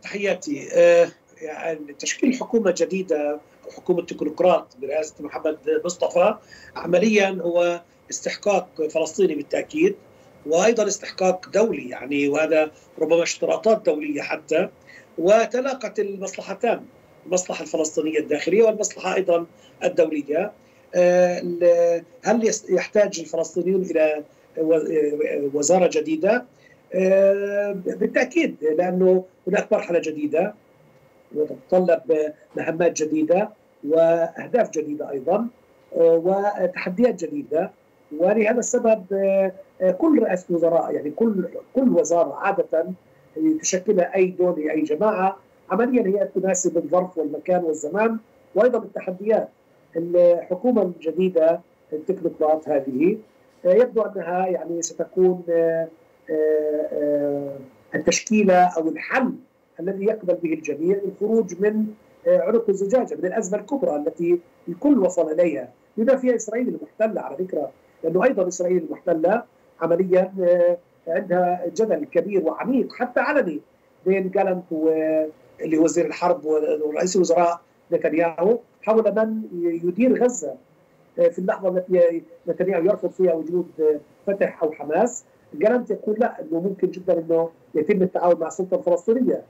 تحياتي. تشكيل حكومة جديدة أو حكومة تكنوقراط برئاسة محمد مصطفى عمليا هو استحقاق فلسطيني بالتأكيد، وأيضا استحقاق دولي، وهذا ربما اشتراطات دولية حتى. وتلاقت المصلحتان، المصلحة الفلسطينية الداخلية والمصلحة أيضا الدولية. هل يحتاج الفلسطينيون إلى وزارة جديدة؟ بالتأكيد، لأنه هناك مرحلة جديدة وتتطلب مهمات جديدة وأهداف جديدة أيضا وتحديات جديدة، ولهذا السبب كل رئاسة وزراء كل وزارة عادة تشكلها أي دولة أي جماعة عمليا هي تناسب الظرف والمكان والزمان وأيضا التحديات. الحكومة الجديدة التكنوقراط هذه يبدو أنها ستكون التشكيلة أو الحل الذي يقبل به الجميع، الخروج من عنق الزجاجة، من الأزمة الكبرى التي الكل وصل إليها، بما فيها إسرائيل المحتلة على فكرة، لأنه أيضا إسرائيل المحتلة عمليا عندها جدل كبير وعميق حتى علني بين جالانت اللي هو وزير الحرب ورئيس الوزراء نتنياهو حول من يدير غزة في اللحظة التي نتنياهو يرفض فيها وجود فتح أو حماس. جالانت يقول لا، انه ممكن جدا انه يتم التعاون مع السلطه الفلسطينيه.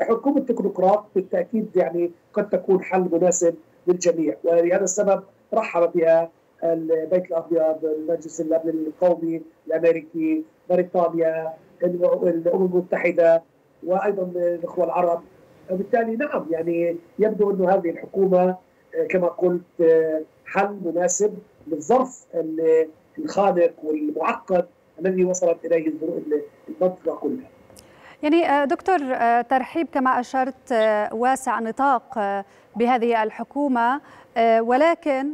حكومه تكنوقراط بالتاكيد قد تكون حل مناسب للجميع، ولهذا السبب رحب بها البيت الابيض، المجلس الامن القومي الامريكي، بريطانيا، الامم المتحده، وايضا الاخوه العرب. وبالتالي نعم، يبدو انه هذه الحكومه كما قلت حل مناسب للظرف الخانق والمعقد الذي وصلت إليه المنطقة كلها. دكتور، ترحيب كما أشرت واسع نطاق بهذه الحكومة، ولكن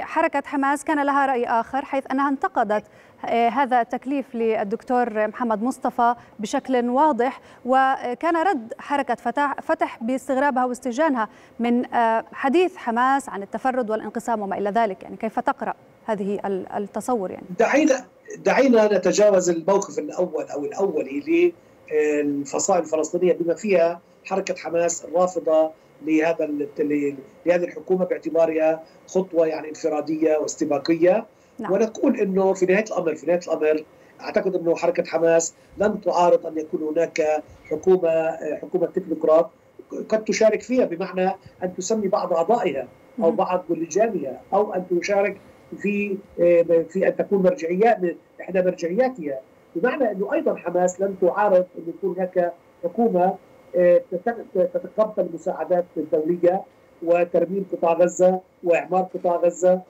حركة حماس كان لها رأي آخر، حيث أنها انتقدت هذا التكليف للدكتور محمد مصطفى بشكل واضح، وكان رد حركة فتح باستغرابها واستهجانها من حديث حماس عن التفرد والانقسام وما إلى ذلك. يعني كيف تقرأ هذه التصور؟ يعني دعينا نتجاوز الموقف الأول أو الأولي للفصائل الفلسطينية بما فيها حركة حماس الرافضة لهذه الحكومة باعتبارها خطوة يعني انفرادية واستباقية. نعم. ونقول انه في نهاية الامر اعتقد انه حركة حماس لن تعارض ان يكون هناك حكومة تكنوقراط قد تشارك فيها، بمعنى ان تسمي بعض اعضائها او بعض لجانها، او ان تشارك في ان تكون احدى مرجعياتها، بمعنى انه ايضا حماس لن تعارض ان يكون هناك حكومة تتقبل المساعدات الدولية وترميم قطاع غزة واعمار قطاع غزة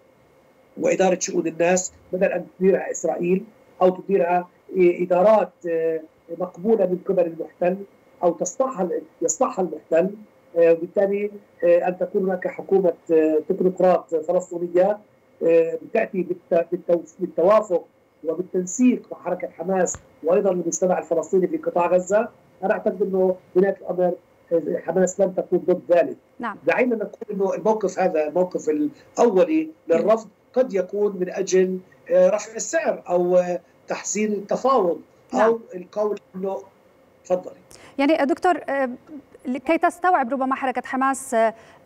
وإدارة شؤون الناس بدل أن تديرها إسرائيل أو تديرها إدارات مقبولة من قبل المحتل أو يصلحها المحتل، وبالتالي أن تكون هناك حكومة تكنوقراط فلسطينية تأتي بالتوافق وبالتنسيق مع حركة حماس وأيضا المجتمع الفلسطيني في قطاع غزة. أنا أعتقد أنه هناك الأمر حماس لن تكون ضد ذلك. نعم. دعينا نقول أنه الموقف هذا الموقف الأولي للرفض قد يكون من أجل رفع السعر أو تحسين التفاوض. نعم. أو القول أنه تفضلي. يعني دكتور، لكي تستوعب ربما حركة حماس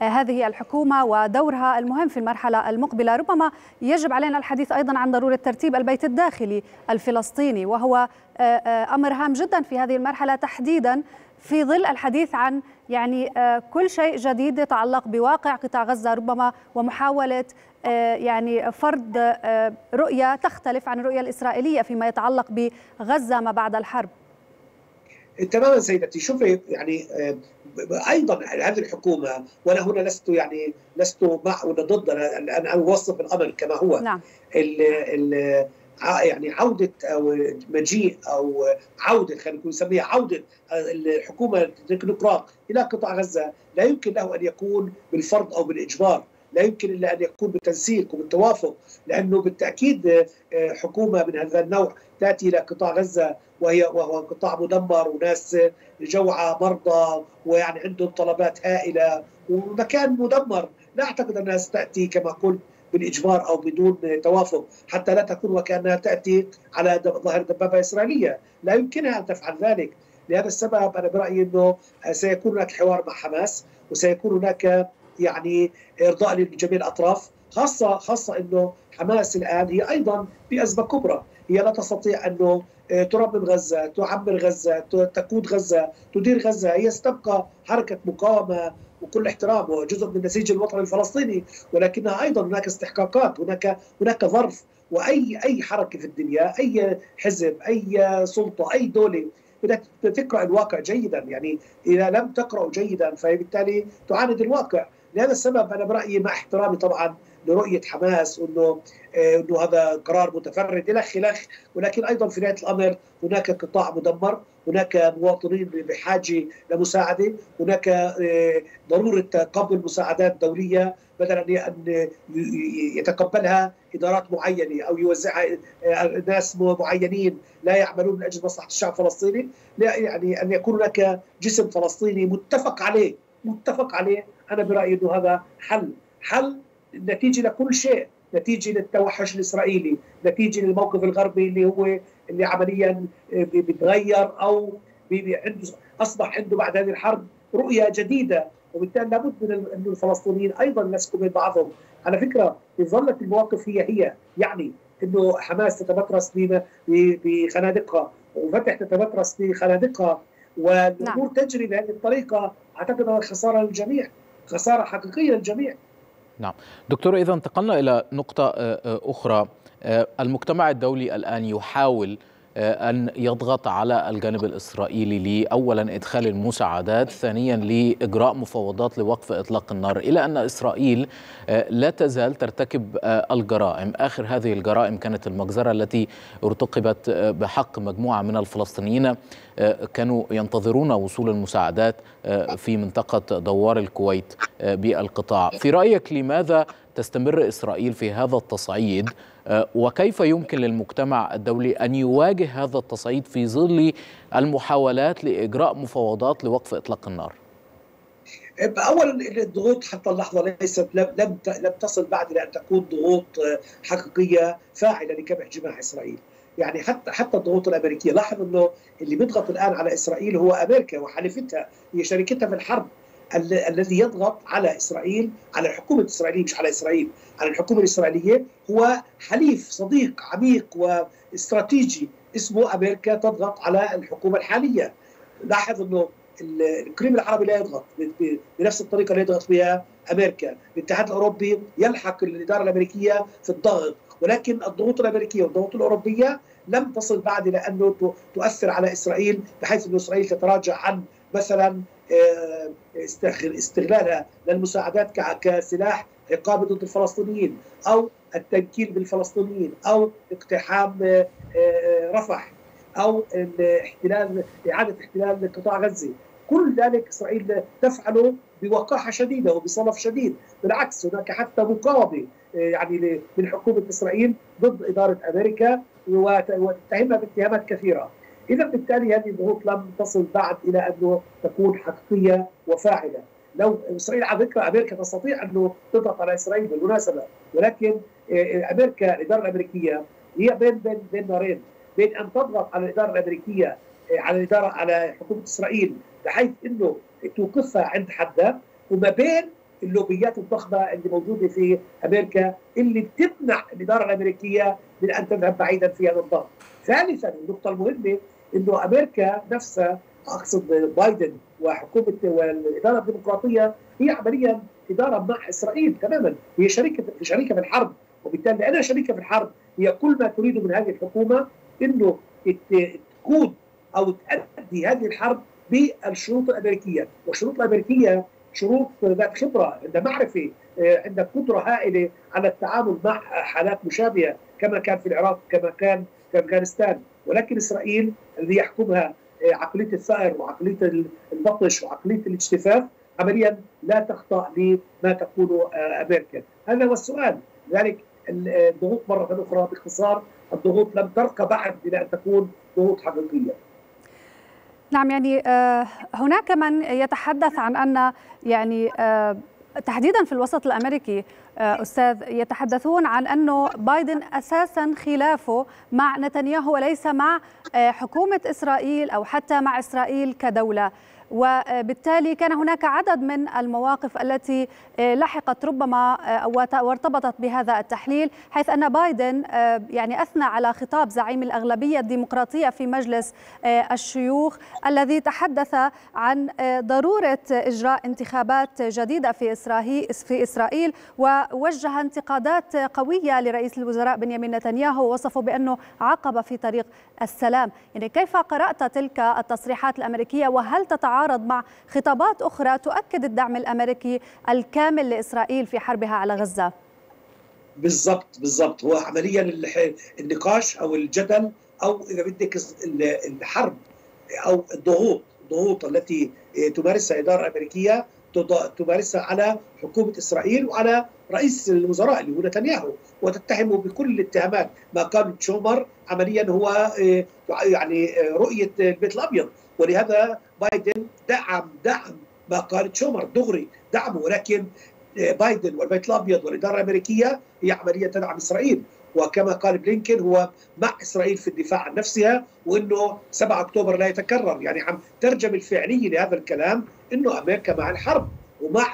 هذه الحكومة ودورها المهم في المرحلة المقبلة، ربما يجب علينا الحديث أيضا عن ضرورة ترتيب البيت الداخلي الفلسطيني، وهو أمر هام جدا في هذه المرحلة، تحديدا في ظل الحديث عن يعني كل شيء جديد يتعلق بواقع قطاع غزة ربما، ومحاولة يعني فرض رؤية تختلف عن الرؤية الإسرائيلية فيما يتعلق بغزة ما بعد الحرب. تماما سيدتي. شوفي يعني ايضا هذه الحكومه، وانا هنا لست مع ولا ضد، انا اوصف الامر كما هو. نعم. يعني عوده او مجيء او عوده، خلينا نسميها عوده، الحكومه التكنوقراط الى قطاع غزه لا يمكن له ان يكون بالفرض او بالاجبار، لا يمكن الا ان يكون بالتنسيق وبالتوافق، لانه بالتاكيد حكومه من هذا النوع تاتي الى قطاع غزه وهو قطاع مدمر وناس جوعى مرضى ويعني عندهم طلبات هائله ومكان مدمر، لا اعتقد انها ستاتي كما قلت بالاجبار او بدون توافق، حتى لا تكون وكانها تاتي على ظهر دبابه اسرائيليه، لا يمكنها ان تفعل ذلك. لهذا السبب انا برايي انه سيكون هناك حوار مع حماس وسيكون هناك يعني ارضاء لجميع الاطراف، خاصه انه حماس الان هي ايضا بأزمة كبرى، هي لا تستطيع انه ترمم غزه، تعبر غزه، تقود غزه، تدير غزه، هي ستبقى حركه مقاومه وكل احترام وجزء من النسيج الوطني الفلسطيني، ولكنها ايضا هناك استحقاقات، هناك ظرف، واي حركه في الدنيا، اي حزب، اي سلطه، اي دوله بدك تقرا الواقع جيدا، يعني اذا لم تقرأه جيدا فبالتالي تعاند الواقع. لهذا السبب انا برايي مع احترامي طبعا لرؤيه حماس انه هذا قرار متفرد الى خلاف، ولكن ايضا في نهايه الامر هناك قطاع مدمر، هناك مواطنين بحاجه لمساعده، هناك ضروره قبول مساعدات دوليه بدلا ان يتقبلها ادارات معينه او يوزعها ناس معينين لا يعملون من اجل مصلحه الشعب الفلسطيني، لا يعني ان يكون هناك جسم فلسطيني متفق عليه. انا برايي انه هذا حل نتيجه لكل شيء، نتيجه للتوحش الاسرائيلي، نتيجه للموقف الغربي اللي عمليا بيتغير او اصبح عنده بعد هذه الحرب رؤيه جديده، وبالتالي لابد من ان الفلسطينيين ايضا يمسكوا بين بعضهم. على فكره ظلت المواقف هي يعني انه حماس تتمترس بخنادقها وفتح تتمترس بخنادقها والامور تجري بهذه الطريقه، اعتقد خساره للجميع، خساره حقيقيه للجميع. نعم دكتور، إذا انتقلنا إلى نقطة أخرى. المجتمع الدولي الآن يحاول أن يضغط على الجانب الإسرائيلي لأولا إدخال المساعدات، ثانيا لإجراء مفاوضات لوقف إطلاق النار، إلى أن إسرائيل لا تزال ترتكب الجرائم. آخر هذه الجرائم كانت المجزرة التي ارتكبت بحق مجموعة من الفلسطينيين كانوا ينتظرون وصول المساعدات في منطقة دوار الكويت بالقطاع. في رأيك لماذا تستمر إسرائيل في هذا التصعيد وكيف يمكن للمجتمع الدولي أن يواجه هذا التصعيد في ظل المحاولات لإجراء مفاوضات لوقف إطلاق النار؟ أول الضغوط حتى اللحظة ليست لم تصل بعد لأن تكون ضغوط حقيقية فاعلة لكبح جماح إسرائيل. يعني حتى الضغوط الأمريكية، لاحظ أنه اللي بيضغط الآن على إسرائيل هو أمريكا وحليفتها، هي شريكتها في الحرب، الذي يضغط على إسرائيل، على الحكومة الإسرائيلية، مش على إسرائيل، على الحكومة الإسرائيلية، هو حليف صديق عميق واستراتيجي اسمه أمريكا تضغط على الحكومة الحالية. لاحظ أنه الكريم العربي لا يضغط بنفس الطريقة اللي يضغط بها أمريكا، الاتحاد الأوروبي يلحق الإدارة الأمريكية في الضغط، ولكن الضغوط الأمريكية والضغوط الأوروبية لم تصل بعد لأنه تؤثر على إسرائيل، بحيث أن إسرائيل تتراجع عن مثلا استغلالها للمساعدات كسلاح عقاب ضد الفلسطينيين، أو التنكيل بالفلسطينيين، أو اقتحام رفح، أو إعادة احتلال قطاع غزة. كل ذلك إسرائيل تفعله بوقاحة شديدة وبصنف شديد. بالعكس، هناك حتى مقاومة يعني من حكومة إسرائيل ضد إدارة أمريكا وتتهمها باتهامات كثيرة. إذا بالتالي هذه الضغوط لم تصل بعد إلى أنه تكون حقيقية وفاعلة. لو إسرائيل، على فكرة أمريكا تستطيع أنه تضغط على إسرائيل بالمناسبة، ولكن أمريكا الإدارة الأمريكية هي بين نارين، بين أن تضغط على الإدارة الأمريكية على حكومة إسرائيل بحيث أنه توقفها عند حدها، وما بين اللوبيات الضخمة اللي موجودة في أمريكا اللي بتمنع الإدارة الأمريكية من أن تذهب بعيدا في هذا الضغط. ثالثا، النقطة المهمة أنه أمريكا نفسها، أقصد بايدن وحكومة والإدارة الديمقراطية، هي عمليا إدارة مع إسرائيل تماما، هي شريكة في الحرب، وبالتالي لأنها شريكة في الحرب هي كل ما تريده من هذه الحكومة أنه تقود أو تؤدي هذه الحرب بالشروط الأمريكية، والشروط الأمريكية شروط ذات خبرة، عندها معرفة، عندها قدرة هائلة على التعامل مع حالات مشابهة كما كان في العراق، كما كان في أفغانستان. ولكن إسرائيل الذي يحكمها عقلية الثأر وعقلية البطش وعقلية الاجتفاف عمليا لا تخضع لما تقوله أمريكا. هذا هو السؤال. لذلك الضغوط مرة أخرى باختصار، الضغوط لم ترقى بعد إلى أن تكون ضغوط حقيقية. نعم، يعني هناك من يتحدث عن أن يعني تحديدا في الوسط الأمريكي أستاذ يتحدثون عن أنه بايدن أساسا خلافه مع نتنياهو وليس مع حكومة إسرائيل أو حتى مع إسرائيل كدولة، وبالتالي كان هناك عدد من المواقف التي لحقت ربما وارتبطت بهذا التحليل، حيث أن بايدن يعني أثنى على خطاب زعيم الأغلبية الديمقراطية في مجلس الشيوخ الذي تحدث عن ضرورة إجراء انتخابات جديدة في إسرائيل، ووجه انتقادات قوية لرئيس الوزراء بنيامين نتنياهو ووصفه بأنه عقبة في طريق السلام. يعني كيف قرأت تلك التصريحات الأمريكية، وهل تتعارض مع خطابات أخرى تؤكد الدعم الأمريكي الكامل لإسرائيل في حربها على غزة؟ بالضبط، هو عمليا النقاش أو الجدل أو إذا بدك الحرب أو الضغوط التي تمارسها الإدارة الأمريكية تمارسها على حكومة إسرائيل وعلى رئيس الوزراء اللي هو نتنياهو، وتتهمه بكل الاتهامات. ما قال تشومر عمليا هو يعني رؤية البيت الأبيض، ولهذا بايدن دعم ما قال تشومر دغري دعمه، ولكن بايدن والبيت الأبيض والإدارة الأمريكية هي عملية تدعم إسرائيل، وكما قال بلينكن هو مع إسرائيل في الدفاع عن نفسها، وأنه 7 أكتوبر لا يتكرر. يعني عم ترجم الفعلية لهذا الكلام أنه أمريكا مع الحرب ومع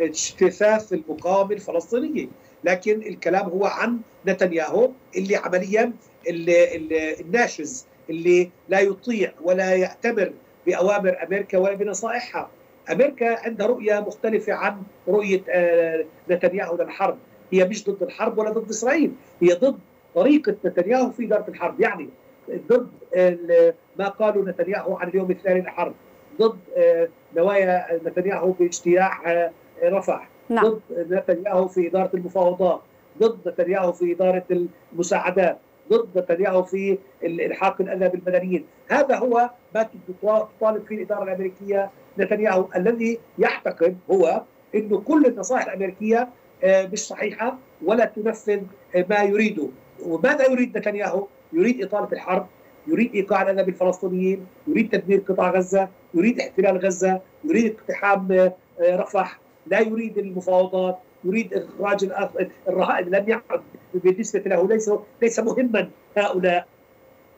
اجتثاث المقاومة الفلسطينية، لكن الكلام هو عن نتنياهو اللي عمليا الناشز اللي لا يطيع ولا يأتمر بأوامر أمريكا ولا بنصائحها. أمريكا عندها رؤية مختلفة عن رؤية نتنياهو للحرب، هي مش ضد الحرب ولا ضد إسرائيل، هي ضد طريقة نتنياهو في إدارة الحرب، يعني ضد ما قاله نتنياهو عن اليوم الثاني للحرب، ضد نوايا نتنياهو باجتياح رفح، ضد نتنياهو في إدارة المفاوضات، ضد نتنياهو في إدارة المساعدات، ضد نتنياهو في الحاق الأذى بالمدنيين. هذا هو ما تطالب فيه الإدارة الأمريكية نتنياهو، الذي يعتقد هو أنه كل النصائح الأمريكية بالصحيحة ولا تنفذ ما يريده. وماذا يريد نتنياهو؟ يريد إطالة الحرب، يريد إيقاع الأنابيب الفلسطينيين، يريد تدمير قطاع غزة، يريد احتلال غزة، يريد اقتحام رفح، لا يريد المفاوضات، يريد إخراج الرهائن، لم يعد بالنسبة له ليس مهما هؤلاء،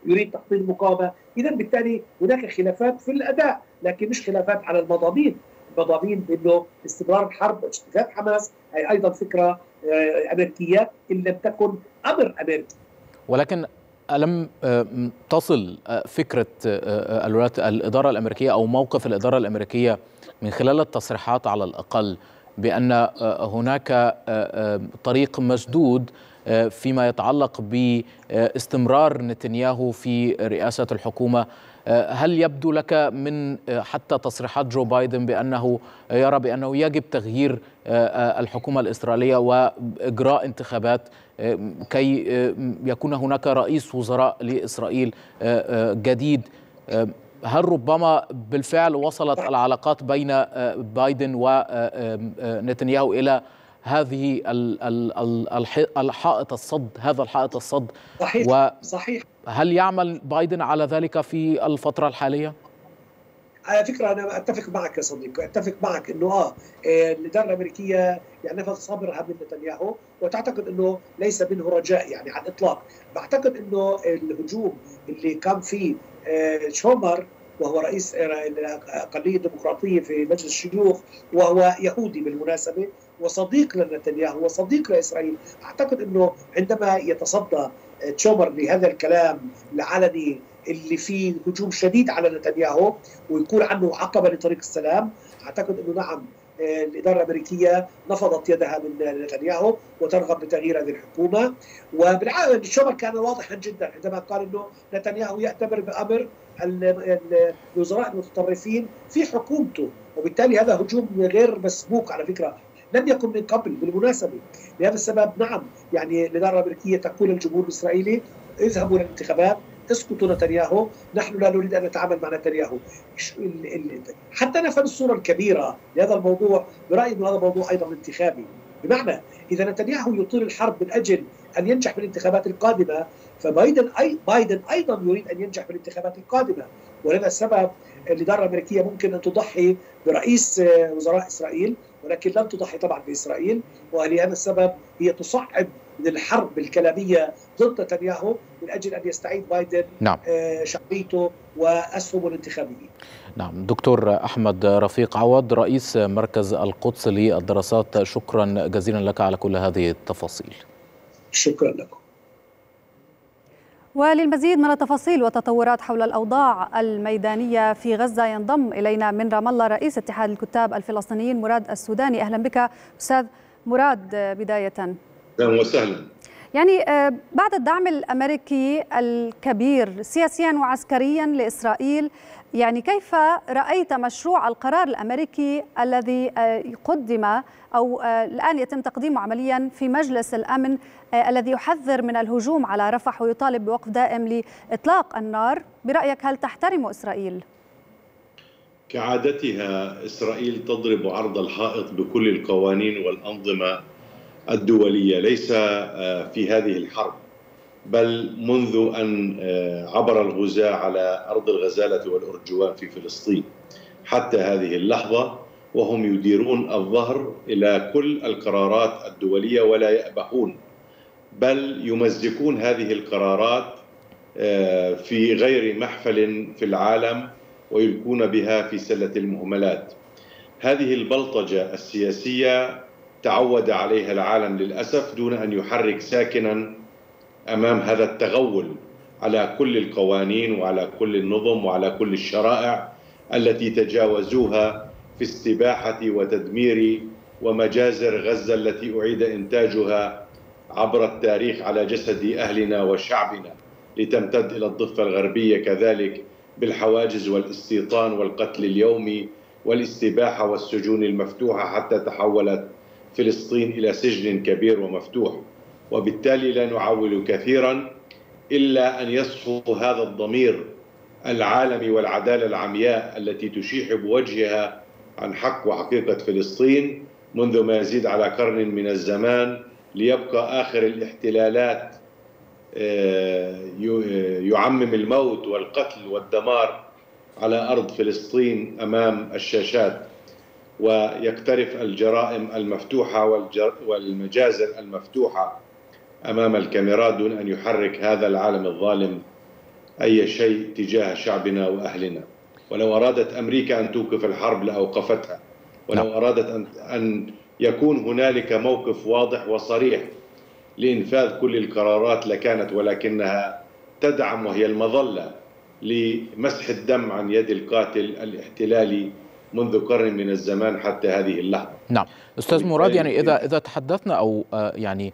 يريد تحطيم المقاومة. إذا بالتالي هناك خلافات في الأداء، لكن مش خلافات على المضامين. المضامين بأنه استمرار الحرب واجتثاث حماس هي أيضا فكرة أمريكية إن لم تكن أمر أمريكي. ولكن ألم تصل فكرة الإدارة الأمريكية أو موقف الإدارة الأمريكية من خلال التصريحات على الأقل بأن هناك طريق مسدود فيما يتعلق باستمرار نتنياهو في رئاسة الحكومة؟ هل يبدو لك من حتى تصريحات جو بايدن بأنه يرى بأنه يجب تغيير الحكومة الإسرائيلية وإجراء انتخابات كي يكون هناك رئيس وزراء لإسرائيل جديد؟ هل ربما بالفعل وصلت العلاقات بين بايدن ونتنياهو إلى هذه الحائط الصد، هذا الحائط الصد؟ صحيح صحيح. هل يعمل بايدن على ذلك في الفترة الحالية؟ على فكرة أنا أتفق معك يا صديقي، أتفق معك أنه الإدارة الأمريكية يعني صبرها من نتنياهو، وتعتقد أنه ليس منه رجاء يعني على الإطلاق. بعتقد أنه الهجوم اللي كان فيه تشومر وهو رئيس الأقلية الديمقراطية في مجلس الشيوخ، وهو يهودي بالمناسبة وصديق لنتنياهو وصديق لإسرائيل، أعتقد أنه عندما يتصدى تشومر لهذا الكلام العلني اللي فيه هجوم شديد على نتنياهو ويقول عنه عقبة لطريق السلام، أعتقد أنه نعم الإدارة الأمريكية نفضت يدها من نتنياهو وترغب بتغيير هذه الحكومة. وبالعكس تشومر كان واضحا جدا عندما قال أنه نتنياهو يأتمر بأمر الوزراء المتطرفين في حكومته، وبالتالي هذا هجوم غير مسبوق على فكرة، لم يكن من قبل بالمناسبة. لهذا السبب نعم يعني الإدارة الأمريكية تقول للجمهور الإسرائيلي اذهبوا للانتخابات، اسقطوا نتنياهو، نحن لا نريد أن نتعامل مع نتنياهو. حتى نفهم الصورة الكبيرة لهذا الموضوع، برأيي أن هذا موضوع أيضا انتخابي، بمعنى إذا نتنياهو يطيل الحرب من أجل أن ينجح في الانتخابات القادمة، فبايدن بايدن أيضا يريد أن ينجح في الانتخابات القادمة. ولهذا السبب الإدارة الأمريكية ممكن أن تضحي برئيس وزراء إسرائيل، ولكن لن تضحي طبعا بإسرائيل، ولهذا السبب هي تصعد من الحرب الكلامية ضد نتنياهو من أجل أن يستعيد بايدن نعم. شعبيته وأسهمه الانتخابية. نعم. دكتور أحمد رفيق عوض، رئيس مركز القدس للدراسات، شكرا جزيلا لك على كل هذه التفاصيل. شكرا لكم. وللمزيد من التفاصيل والتطورات حول الأوضاع الميدانية في غزة ينضم إلينا من رام الله رئيس اتحاد الكتاب الفلسطينيين مراد السوداني. أهلا بك أستاذ مراد. بداية أهلا وسهلا. يعني بعد الدعم الأمريكي الكبير سياسيا وعسكريا لإسرائيل، يعني كيف رأيت مشروع القرار الأمريكي الذي قدم أو الآن يتم تقديمه عمليا في مجلس الأمن الذي يحذر من الهجوم على رفح ويطالب بوقف دائم لإطلاق النار؟ برأيك هل تحترم إسرائيل؟ كعادتها إسرائيل تضرب عرض الحائط بكل القوانين والأنظمة الدولية، ليس في هذه الحرب، بل منذ أن عبر الغزاة على أرض الغزالة والأرجوان في فلسطين حتى هذه اللحظة، وهم يديرون الظهر إلى كل القرارات الدولية ولا يأبهون، بل يمزقون هذه القرارات في غير محفل في العالم ويلقون بها في سلة المهملات. هذه البلطجة السياسية تعود عليها العالم للأسف دون أن يحرك ساكنا أمام هذا التغول على كل القوانين وعلى كل النظم وعلى كل الشرائع التي تجاوزوها في استباحة وتدمير ومجازر غزة التي أعيد إنتاجها عبر التاريخ على جسد أهلنا وشعبنا، لتمتد إلى الضفة الغربية كذلك بالحواجز والاستيطان والقتل اليومي والاستباحة والسجون المفتوحة، حتى تحولت فلسطين إلى سجن كبير ومفتوح. وبالتالي لا نعول كثيرا إلا أن يصفو هذا الضمير العالمي والعدالة العمياء التي تشيح بوجهها عن حق وحقيقة فلسطين منذ ما يزيد على قرن من الزمان ليبقى آخر الاحتلالات يعمم الموت والقتل والدمار على أرض فلسطين أمام الشاشات، ويقترف الجرائم المفتوحة والمجازر المفتوحة أمام الكاميرات دون أن يحرك هذا العالم الظالم أي شيء تجاه شعبنا وأهلنا. ولو أرادت أمريكا أن توقف الحرب لأوقفتها، ولو أرادت أن يكون هنالك موقف واضح وصريح لإنفاذ كل القرارات لكانت، ولكنها تدعم وهي المظلة لمسح الدم عن يد القاتل الاحتلالي منذ قرن من الزمان حتى هذه اللحظة. نعم أستاذ مراد، يعني إذا تحدثنا أو يعني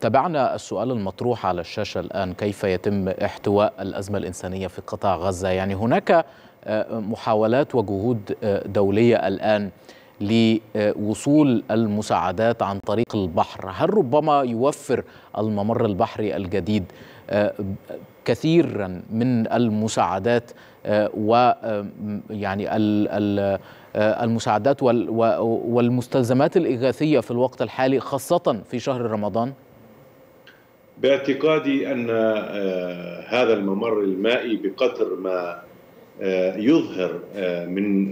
تابعنا السؤال المطروح على الشاشة الآن، كيف يتم احتواء الأزمة الإنسانية في قطاع غزة؟ يعني هناك محاولات وجهود دولية الآن لوصول المساعدات عن طريق البحر، هل ربما يوفر الممر البحري الجديد كثيرا من المساعدات ويعني المساعدات والمستلزمات الإغاثية في الوقت الحالي خاصة في شهر رمضان؟ باعتقادي أن هذا الممر المائي بقدر ما يظهر من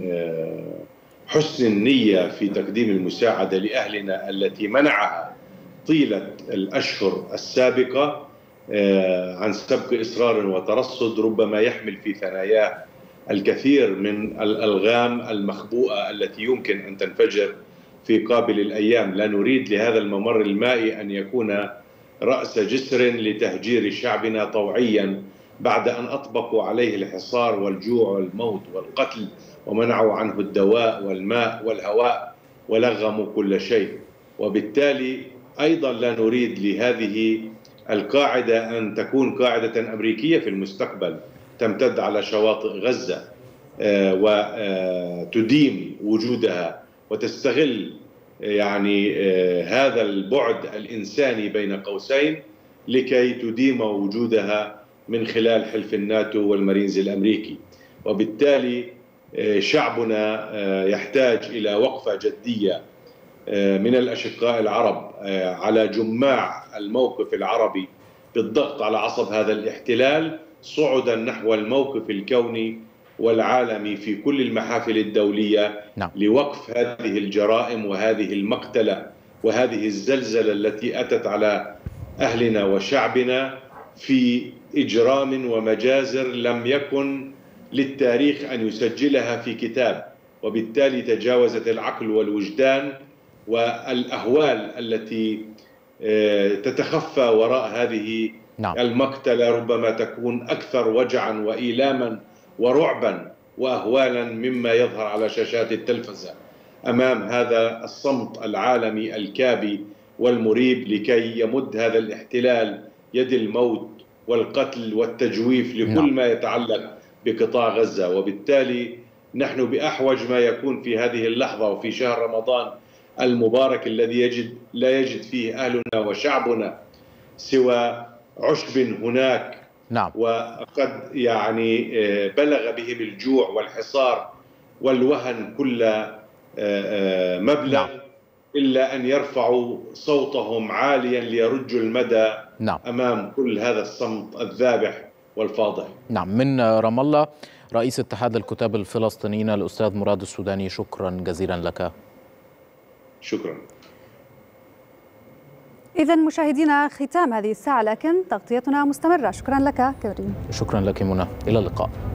حسن النية في تقديم المساعدة لأهلنا التي منعها طيلة الأشهر السابقة عن سبق إصرار وترصد ربما يحمل في ثناياه الكثير من الألغام المخبوءة التي يمكن أن تنفجر في قابل الأيام. لا نريد لهذا الممر المائي أن يكون رأس جسر لتهجير شعبنا طوعيا بعد أن أطبقوا عليه الحصار والجوع والموت والقتل ومنعوا عنه الدواء والماء والهواء ولغموا كل شيء. وبالتالي أيضا لا نريد لهذه القاعدة أن تكون قاعدة أمريكية في المستقبل تمتد على شواطئ غزة وتديم وجودها وتستغل يعني هذا البعد الإنساني بين قوسين لكي تديم وجودها من خلال حلف الناتو والمارينز الأمريكي. وبالتالي شعبنا يحتاج إلى وقفة جدية من الأشقاء العرب على جماع الموقف العربي بالضغط على عصب هذا الاحتلال صعدا نحو الموقف الكوني والعالمي في كل المحافل الدولية لوقف هذه الجرائم وهذه المقتلة وهذه الزلزلة التي أتت على أهلنا وشعبنا في إجرام ومجازر لم يكن للتاريخ أن يسجلها في كتاب، وبالتالي تجاوزت العقل والوجدان والأهوال التي تتخفى وراء هذه المقتلة ربما تكون أكثر وجعا وإيلاما ورعبا وأهوالا مما يظهر على شاشات التلفزة أمام هذا الصمت العالمي الكابي والمريب لكي يمد هذا الاحتلال يد الموت والقتل والتجويف لكل ما يتعلق بقطاع غزة. وبالتالي نحن بأحوج ما يكون في هذه اللحظة وفي شهر رمضان المبارك الذي لا يجد فيه أهلنا وشعبنا سوى عشب هناك وقد يعني بلغ بهم الجوع والحصار والوهن كل مبلغ إلا أن يرفعوا صوتهم عاليا ليرجوا المدى أمام كل هذا الصمت الذابح والفاضح. من رام الله رئيس اتحاد الكتاب الفلسطينيين الأستاذ مراد السوداني، شكرا جزيلا لك. شكرا. إذا مشاهدينا ختام هذه الساعة، لكن تغطيتنا مستمرة. شكرا لك كريم. شكرا لك منى، إلى اللقاء.